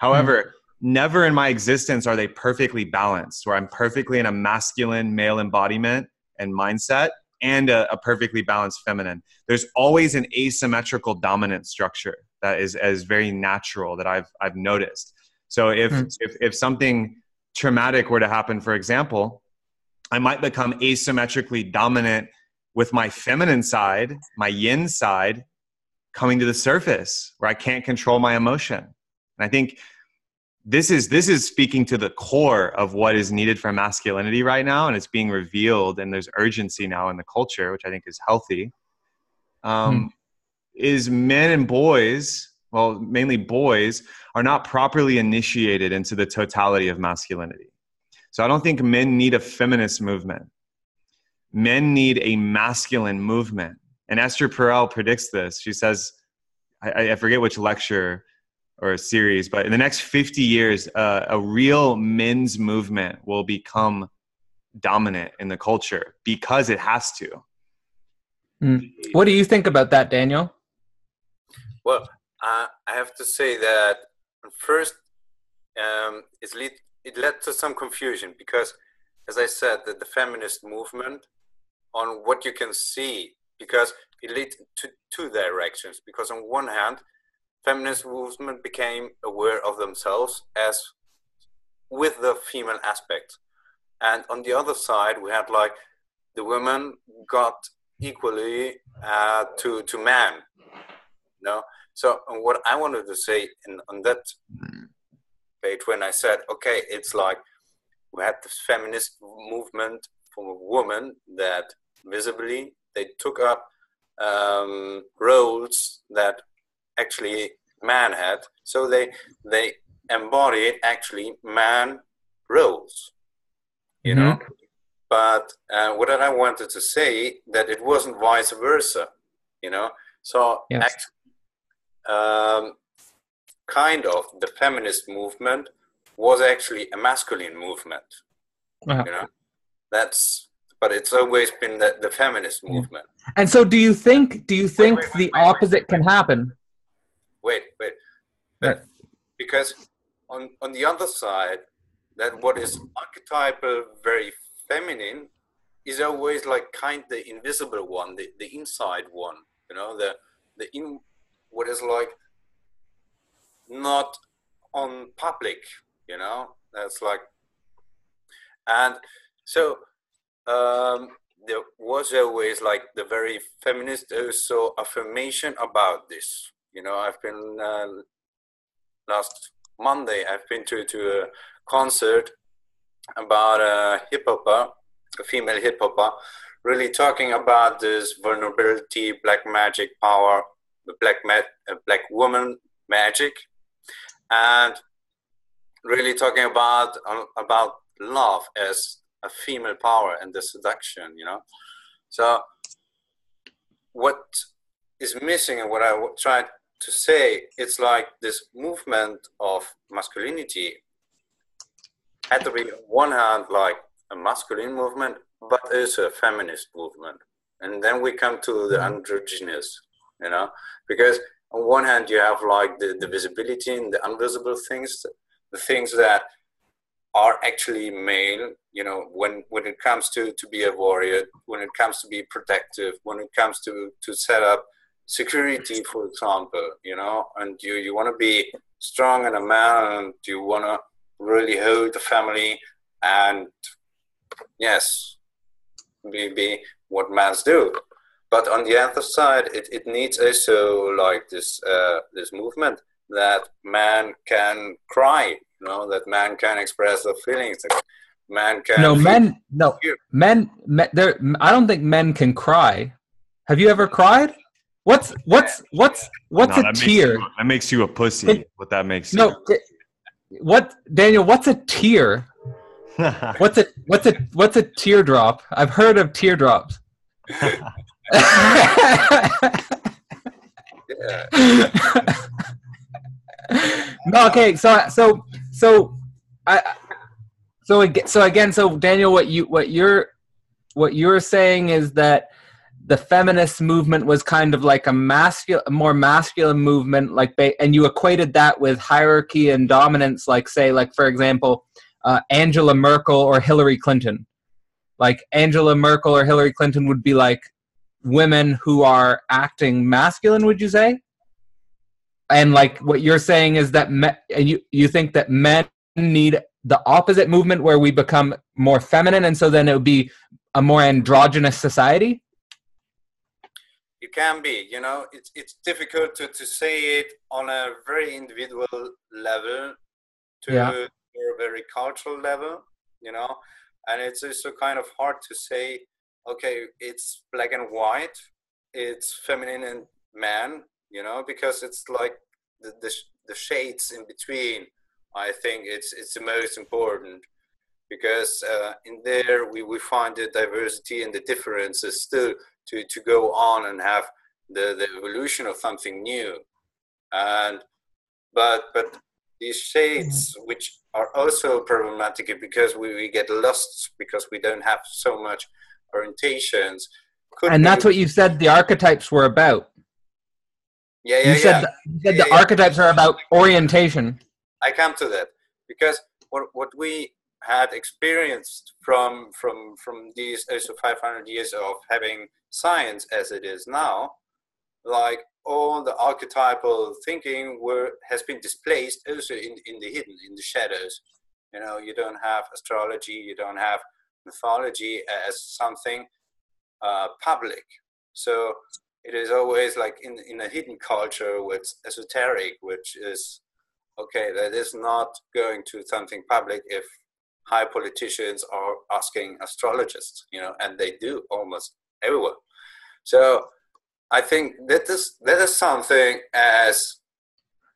However, never in my existence are they perfectly balanced, where I'm perfectly in a masculine male embodiment and mindset and a perfectly balanced feminine. There's always an asymmetrical dominant structure that is very natural that I've noticed. So if something traumatic were to happen, for example, I might become asymmetrically dominant with my feminine side, my yin side, coming to the surface where I can't control my emotion. And I think this is speaking to the core of what is needed for masculinity right now, and it's being revealed, and there's urgency now in the culture, which I think is healthy, is men and boys, well, mainly boys, are not properly initiated into the totality of masculinity. So I don't think men need a feminist movement. Men need a masculine movement. And Esther Perel predicts this. She says, I forget which lecture or series, but in the next 50 years, a real men's movement will become dominant in the culture because it has to. What do you think about that, Daniel? Well, I have to say that first, it led to some confusion because, as I said, the feminist movement, on what you can see, because it led to two directions. Because on one hand, feminist movement became aware of themselves as with the female aspect. And on the other side, we had like the women got equally to men. You know? So what I wanted to say in, on that page when I said, okay, it's like we had this feminist movement from a woman that visibly they took up roles that actually man had. So they embodied actually man roles, you know. Mm-hmm. But what I wanted to say that it wasn't vice versa, you know. So yes. Kind of the feminist movement was actually a masculine movement, uh-huh. you know. That's but it's always been the feminist movement. And so, do you think the opposite can happen? Wait. But because on the other side, that what is archetypal, very feminine, is always like kind of the invisible one, the inside one, you know, the what is like not on public, you know, that's like, and so there was always like the very feminist also affirmation about this, you know. I've been last Monday I've been to a concert about a hip hopper, a female hip hopper, really talking about this vulnerability, black magic power, the black woman magic, and really talking about love as a female power and the seduction, you know. So what is missing and what I tried to say, it's like this movement of masculinity had to be on one hand like a masculine movement, but also a feminist movement. And then we come to the androgynous, you know, because on one hand you have like the visibility and the invisible things, the things that are actually male, you know, when it comes to be a warrior, when it comes to be protective, when it comes to set up security, for example, you know, and you want to be strong and a man, and you want to really hold the family and yes, be what mans do. But on the other side, it needs also like this movement that man can cry, you know, that man can express their feelings. Man can I don't think men can cry. Have you ever cried? What's a tear? That makes you a pussy. What, Daniel? What's a tear? What's a teardrop? I've heard of teardrops. Okay. So Daniel, what you're saying is that the feminist movement was kind of like a more masculine movement, like, and you equated that with hierarchy and dominance, like, say, like, for example, Angela Merkel or Hillary Clinton. Like, Angela Merkel or Hillary Clinton would be like women who are acting masculine, would you say? And like what you're saying is that you think that men need the opposite movement where we become more feminine, and so then it would be a more androgynous society? It can be, you know, it's difficult to say it on a very individual level to a very cultural level, you know, and it's also kind of hard to say, okay, it's black and white, it's feminine and man, you know, because it's like the shades in between. I think it's the most important because in there we find the diversity and the differences still to go on and have the evolution of something new. And but these shades, which are also problematic because we get lost because we don't have so much orientations. That's what you said the archetypes were about. You said the archetypes are about orientation. I come to that because what we had experienced from these also 500 years of having science as it is now, like all the archetypal thinking has been displaced also in the hidden, in the shadows, You know, you don't have astrology, you don't have mythology as something public. So it is always like in a hidden culture, which esoteric, which is, okay, that is not going to something public if high politicians are asking astrologists, you know, and they do almost everywhere. So I think that is something as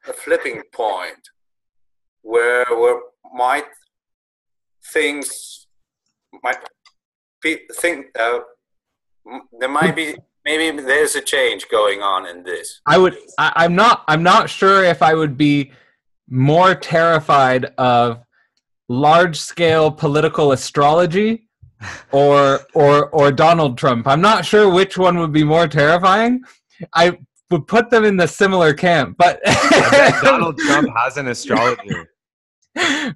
a flipping point where maybe there's a change going on in this. I'm not sure if I would be more terrified of large-scale political astrology or Donald Trump. I'm not sure which one would be more terrifying. I would put them in the similar camp, but Donald Trump has an astrologer.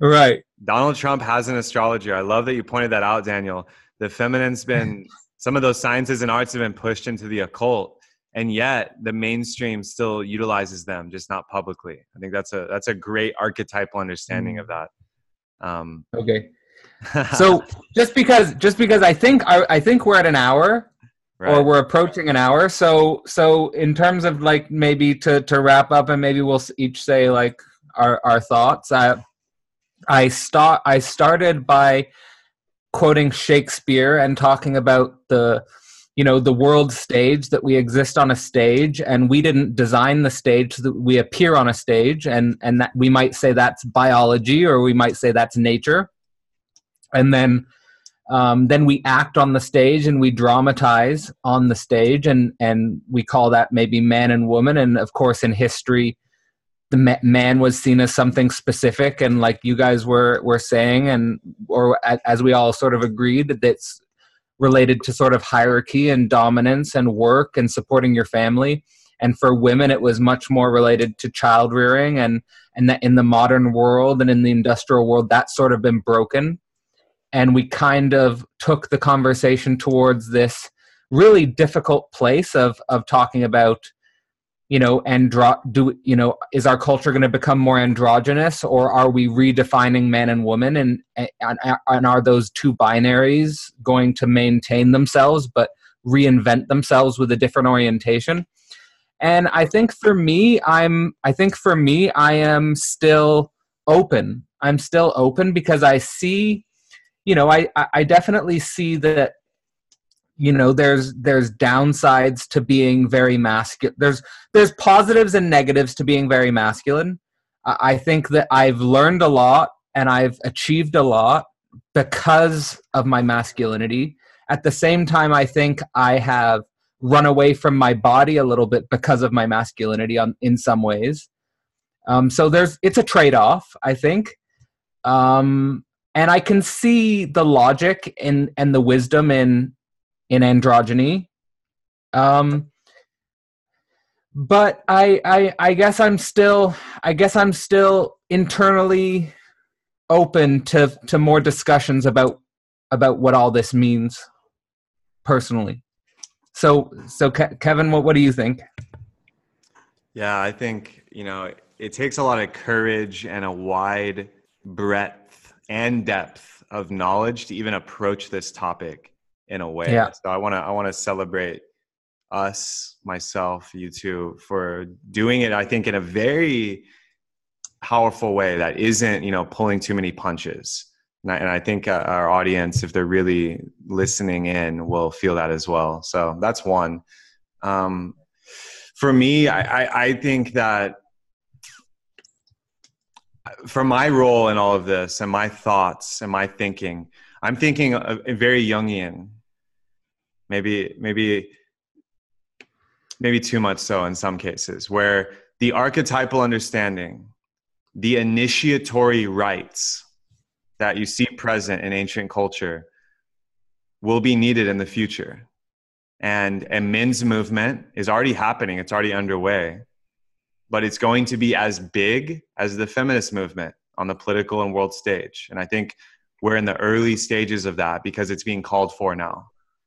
Right. Donald Trump has an astrologer. I love that you pointed that out, Daniel. The feminine's been, some of those sciences and arts have been pushed into the occult, and yet the mainstream still utilizes them, just not publicly. I think that's a great archetypal understanding of that. Okay. So just because I think we're at an hour. Right. Or we're approaching an hour. So in terms of like maybe to wrap up, and maybe we'll each say like our thoughts. I started by quoting Shakespeare and talking about the world stage, that we exist on a stage, and we didn't design the stage, that we appear on a stage, and that we might say that's biology, or we might say that's nature. And then we act on the stage and we dramatize on the stage, and we call that maybe man and woman. And of course, in history, the man was seen as something specific, and like you guys were saying, and or as we all sort of agreed, that that's related to sort of hierarchy and dominance and work and supporting your family. And for women, it was much more related to child rearing, and that in the modern world and in the industrial world, that's sort of been broken. And we kind of took the conversation towards this really difficult place of talking about, you know, is our culture going to become more androgynous, or are we redefining man and woman, and are those two binaries going to maintain themselves but reinvent themselves with a different orientation? And I think for me, I am still open. I'm still open because I see. You know, I definitely see that, you know, there's downsides to being very masculine. There's positives and negatives to being very masculine. I think that I've learned a lot and I've achieved a lot because of my masculinity. At the same time, I think I have run away from my body a little bit because of my masculinity in some ways. So it's a trade-off, I think. And I can see the logic and the wisdom in androgyny, but I guess I'm still internally open to more discussions about what all this means personally. So Kevin, what do you think? Yeah, I think, you know, it takes a lot of courage and a wide breadth and depth of knowledge to even approach this topic in a way. Yeah. So I want to celebrate us, myself, you two, for doing it, I think, in a very powerful way that isn't, you know, pulling too many punches. And I think our audience, if they're really listening in, will feel that as well. So that's one. For me, I think that for my role in all of this and my thoughts and my thinking, I'm thinking a very Jungian, maybe too much so in some cases, where the archetypal understanding, the initiatory rites that you see present in ancient culture will be needed in the future. And a men's movement is already happening. It's already underway. But it's going to be as big as the feminist movement on the political and world stage. And I think we're in the early stages of that because it's being called for now.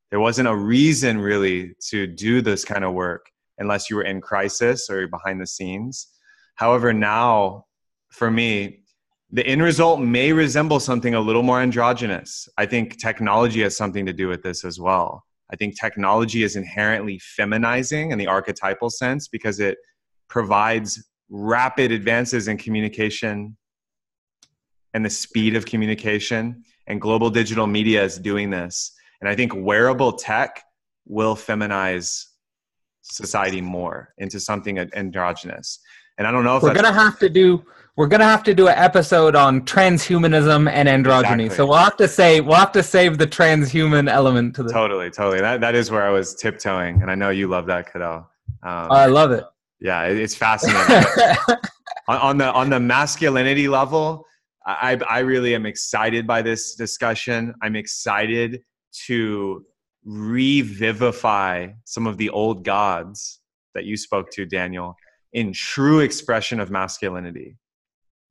There wasn't a reason really to do this kind of work unless you were in crisis or behind the scenes. However, now for me, The end result may resemble something a little more androgynous. I think technology has something to do with this as well. I think technology is inherently feminizing in the archetypal sense because it provides rapid advances in communication and the speed of communication, and global digital media is doing this. And I think wearable tech will feminize society more into something androgynous. And I don't know if we're gonna have to do an episode on transhumanism and androgyny. Exactly. So we'll have to save the transhuman element to this. Totally. That is where I was tiptoeing, and I know you love that, Cadell. I love it. Yeah, it's fascinating. on the masculinity level, I really am excited by this discussion. I'm excited to revivify some of the old gods that you spoke to, Daniel, in true expression of masculinity,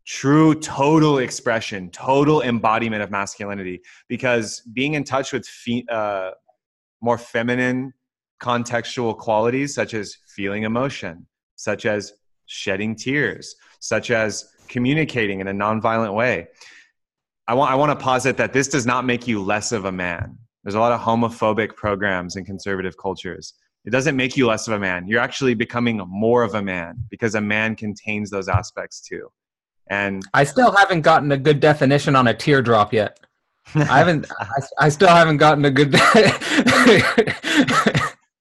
true total expression, total embodiment of masculinity, because being in touch with more feminine contextual qualities, such as feeling emotion, such as shedding tears, such as communicating in a nonviolent way. I want to posit that this does not make you less of a man. There's a lot of homophobic programs in conservative cultures. It doesn't make you less of a man. You're actually becoming more of a man because a man contains those aspects too. And I still haven't gotten a good definition on a teardrop yet. I still haven't gotten a good. I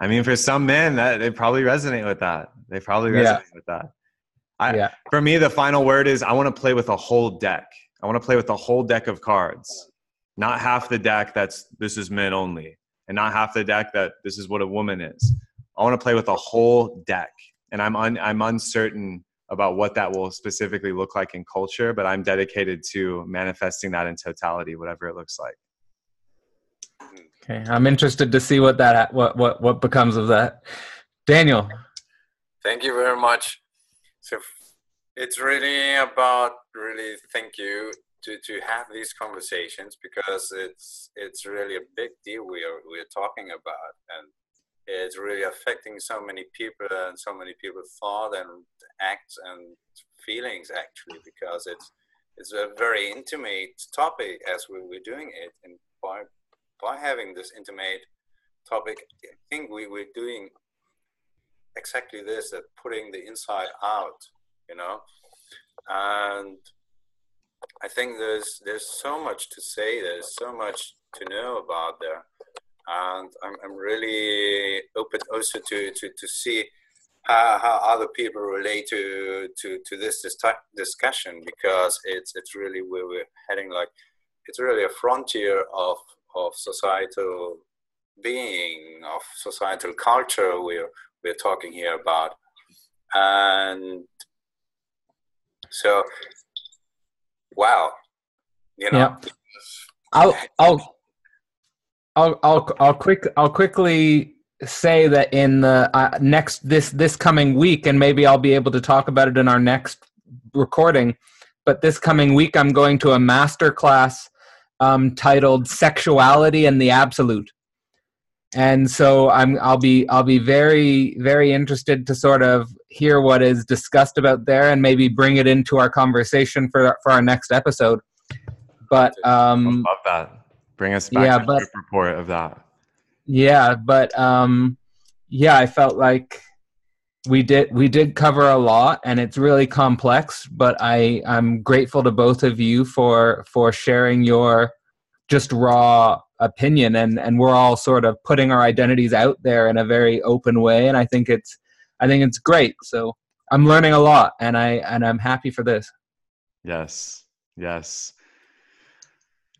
mean, for some men, they probably resonate with that. For me, the final word is I want to play with a whole deck. I want to play with a whole deck of cards, not half the deck that's this is men only, and not half the deck that this is what a woman is. I want to play with a whole deck, and I'm uncertain about what that will specifically look like in culture, but I'm dedicated to manifesting that in totality, whatever it looks like. Okay, I'm interested to see what becomes of that. Daniel. Thank you very much. So it's really thank you to have these conversations, because it's really a big deal we're talking about, and it's really affecting so many people and so many people's thought and acts and feelings, actually, because it's a very intimate topic as we're doing it. And by having this intimate topic, I think we're doing exactly this, that putting the inside out, and I think there's so much to say, there's so much to know about there, and I'm really open also to see how other people relate to this discussion, because it's really where we're heading. Like, it's really a frontier of societal being, of societal culture we're talking here about. And so, wow. Yeah. I'll quickly say that in the next this coming week, and maybe I'll be able to talk about it in our next recording, but this coming week I'm going to a masterclass titled Sexuality and the Absolute. And so I'll be very, very interested to sort of hear what is discussed about there, and maybe bring it into our conversation for our next episode. But I love that. Bring us back to the report of that. Yeah, but I felt like we did cover a lot, and it's really complex. But I'm grateful to both of you for sharing your just raw opinion, and we're all sort of putting our identities out there in a very open way, and I think it's great. So I'm learning a lot, and I'm happy for this. Yes.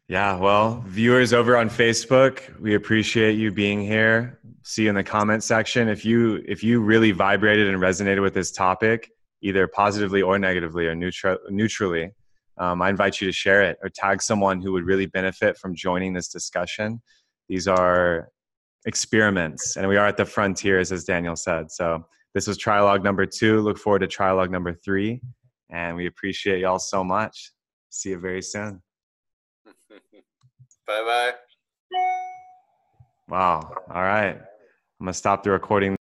Yeah, well, viewers over on Facebook, we appreciate you being here. See you in the comment section. If you really vibrated and resonated with this topic, either positively or negatively or neutrally, I invite you to share it or tag someone who would really benefit from joining this discussion. These are experiments, and we are at the frontiers, as Daniel said. So this was Trialogue number 2. Look forward to Trialogue number 3, and we appreciate y'all so much. See you very soon. Bye-bye. Wow. All right. I'm going to stop the recording.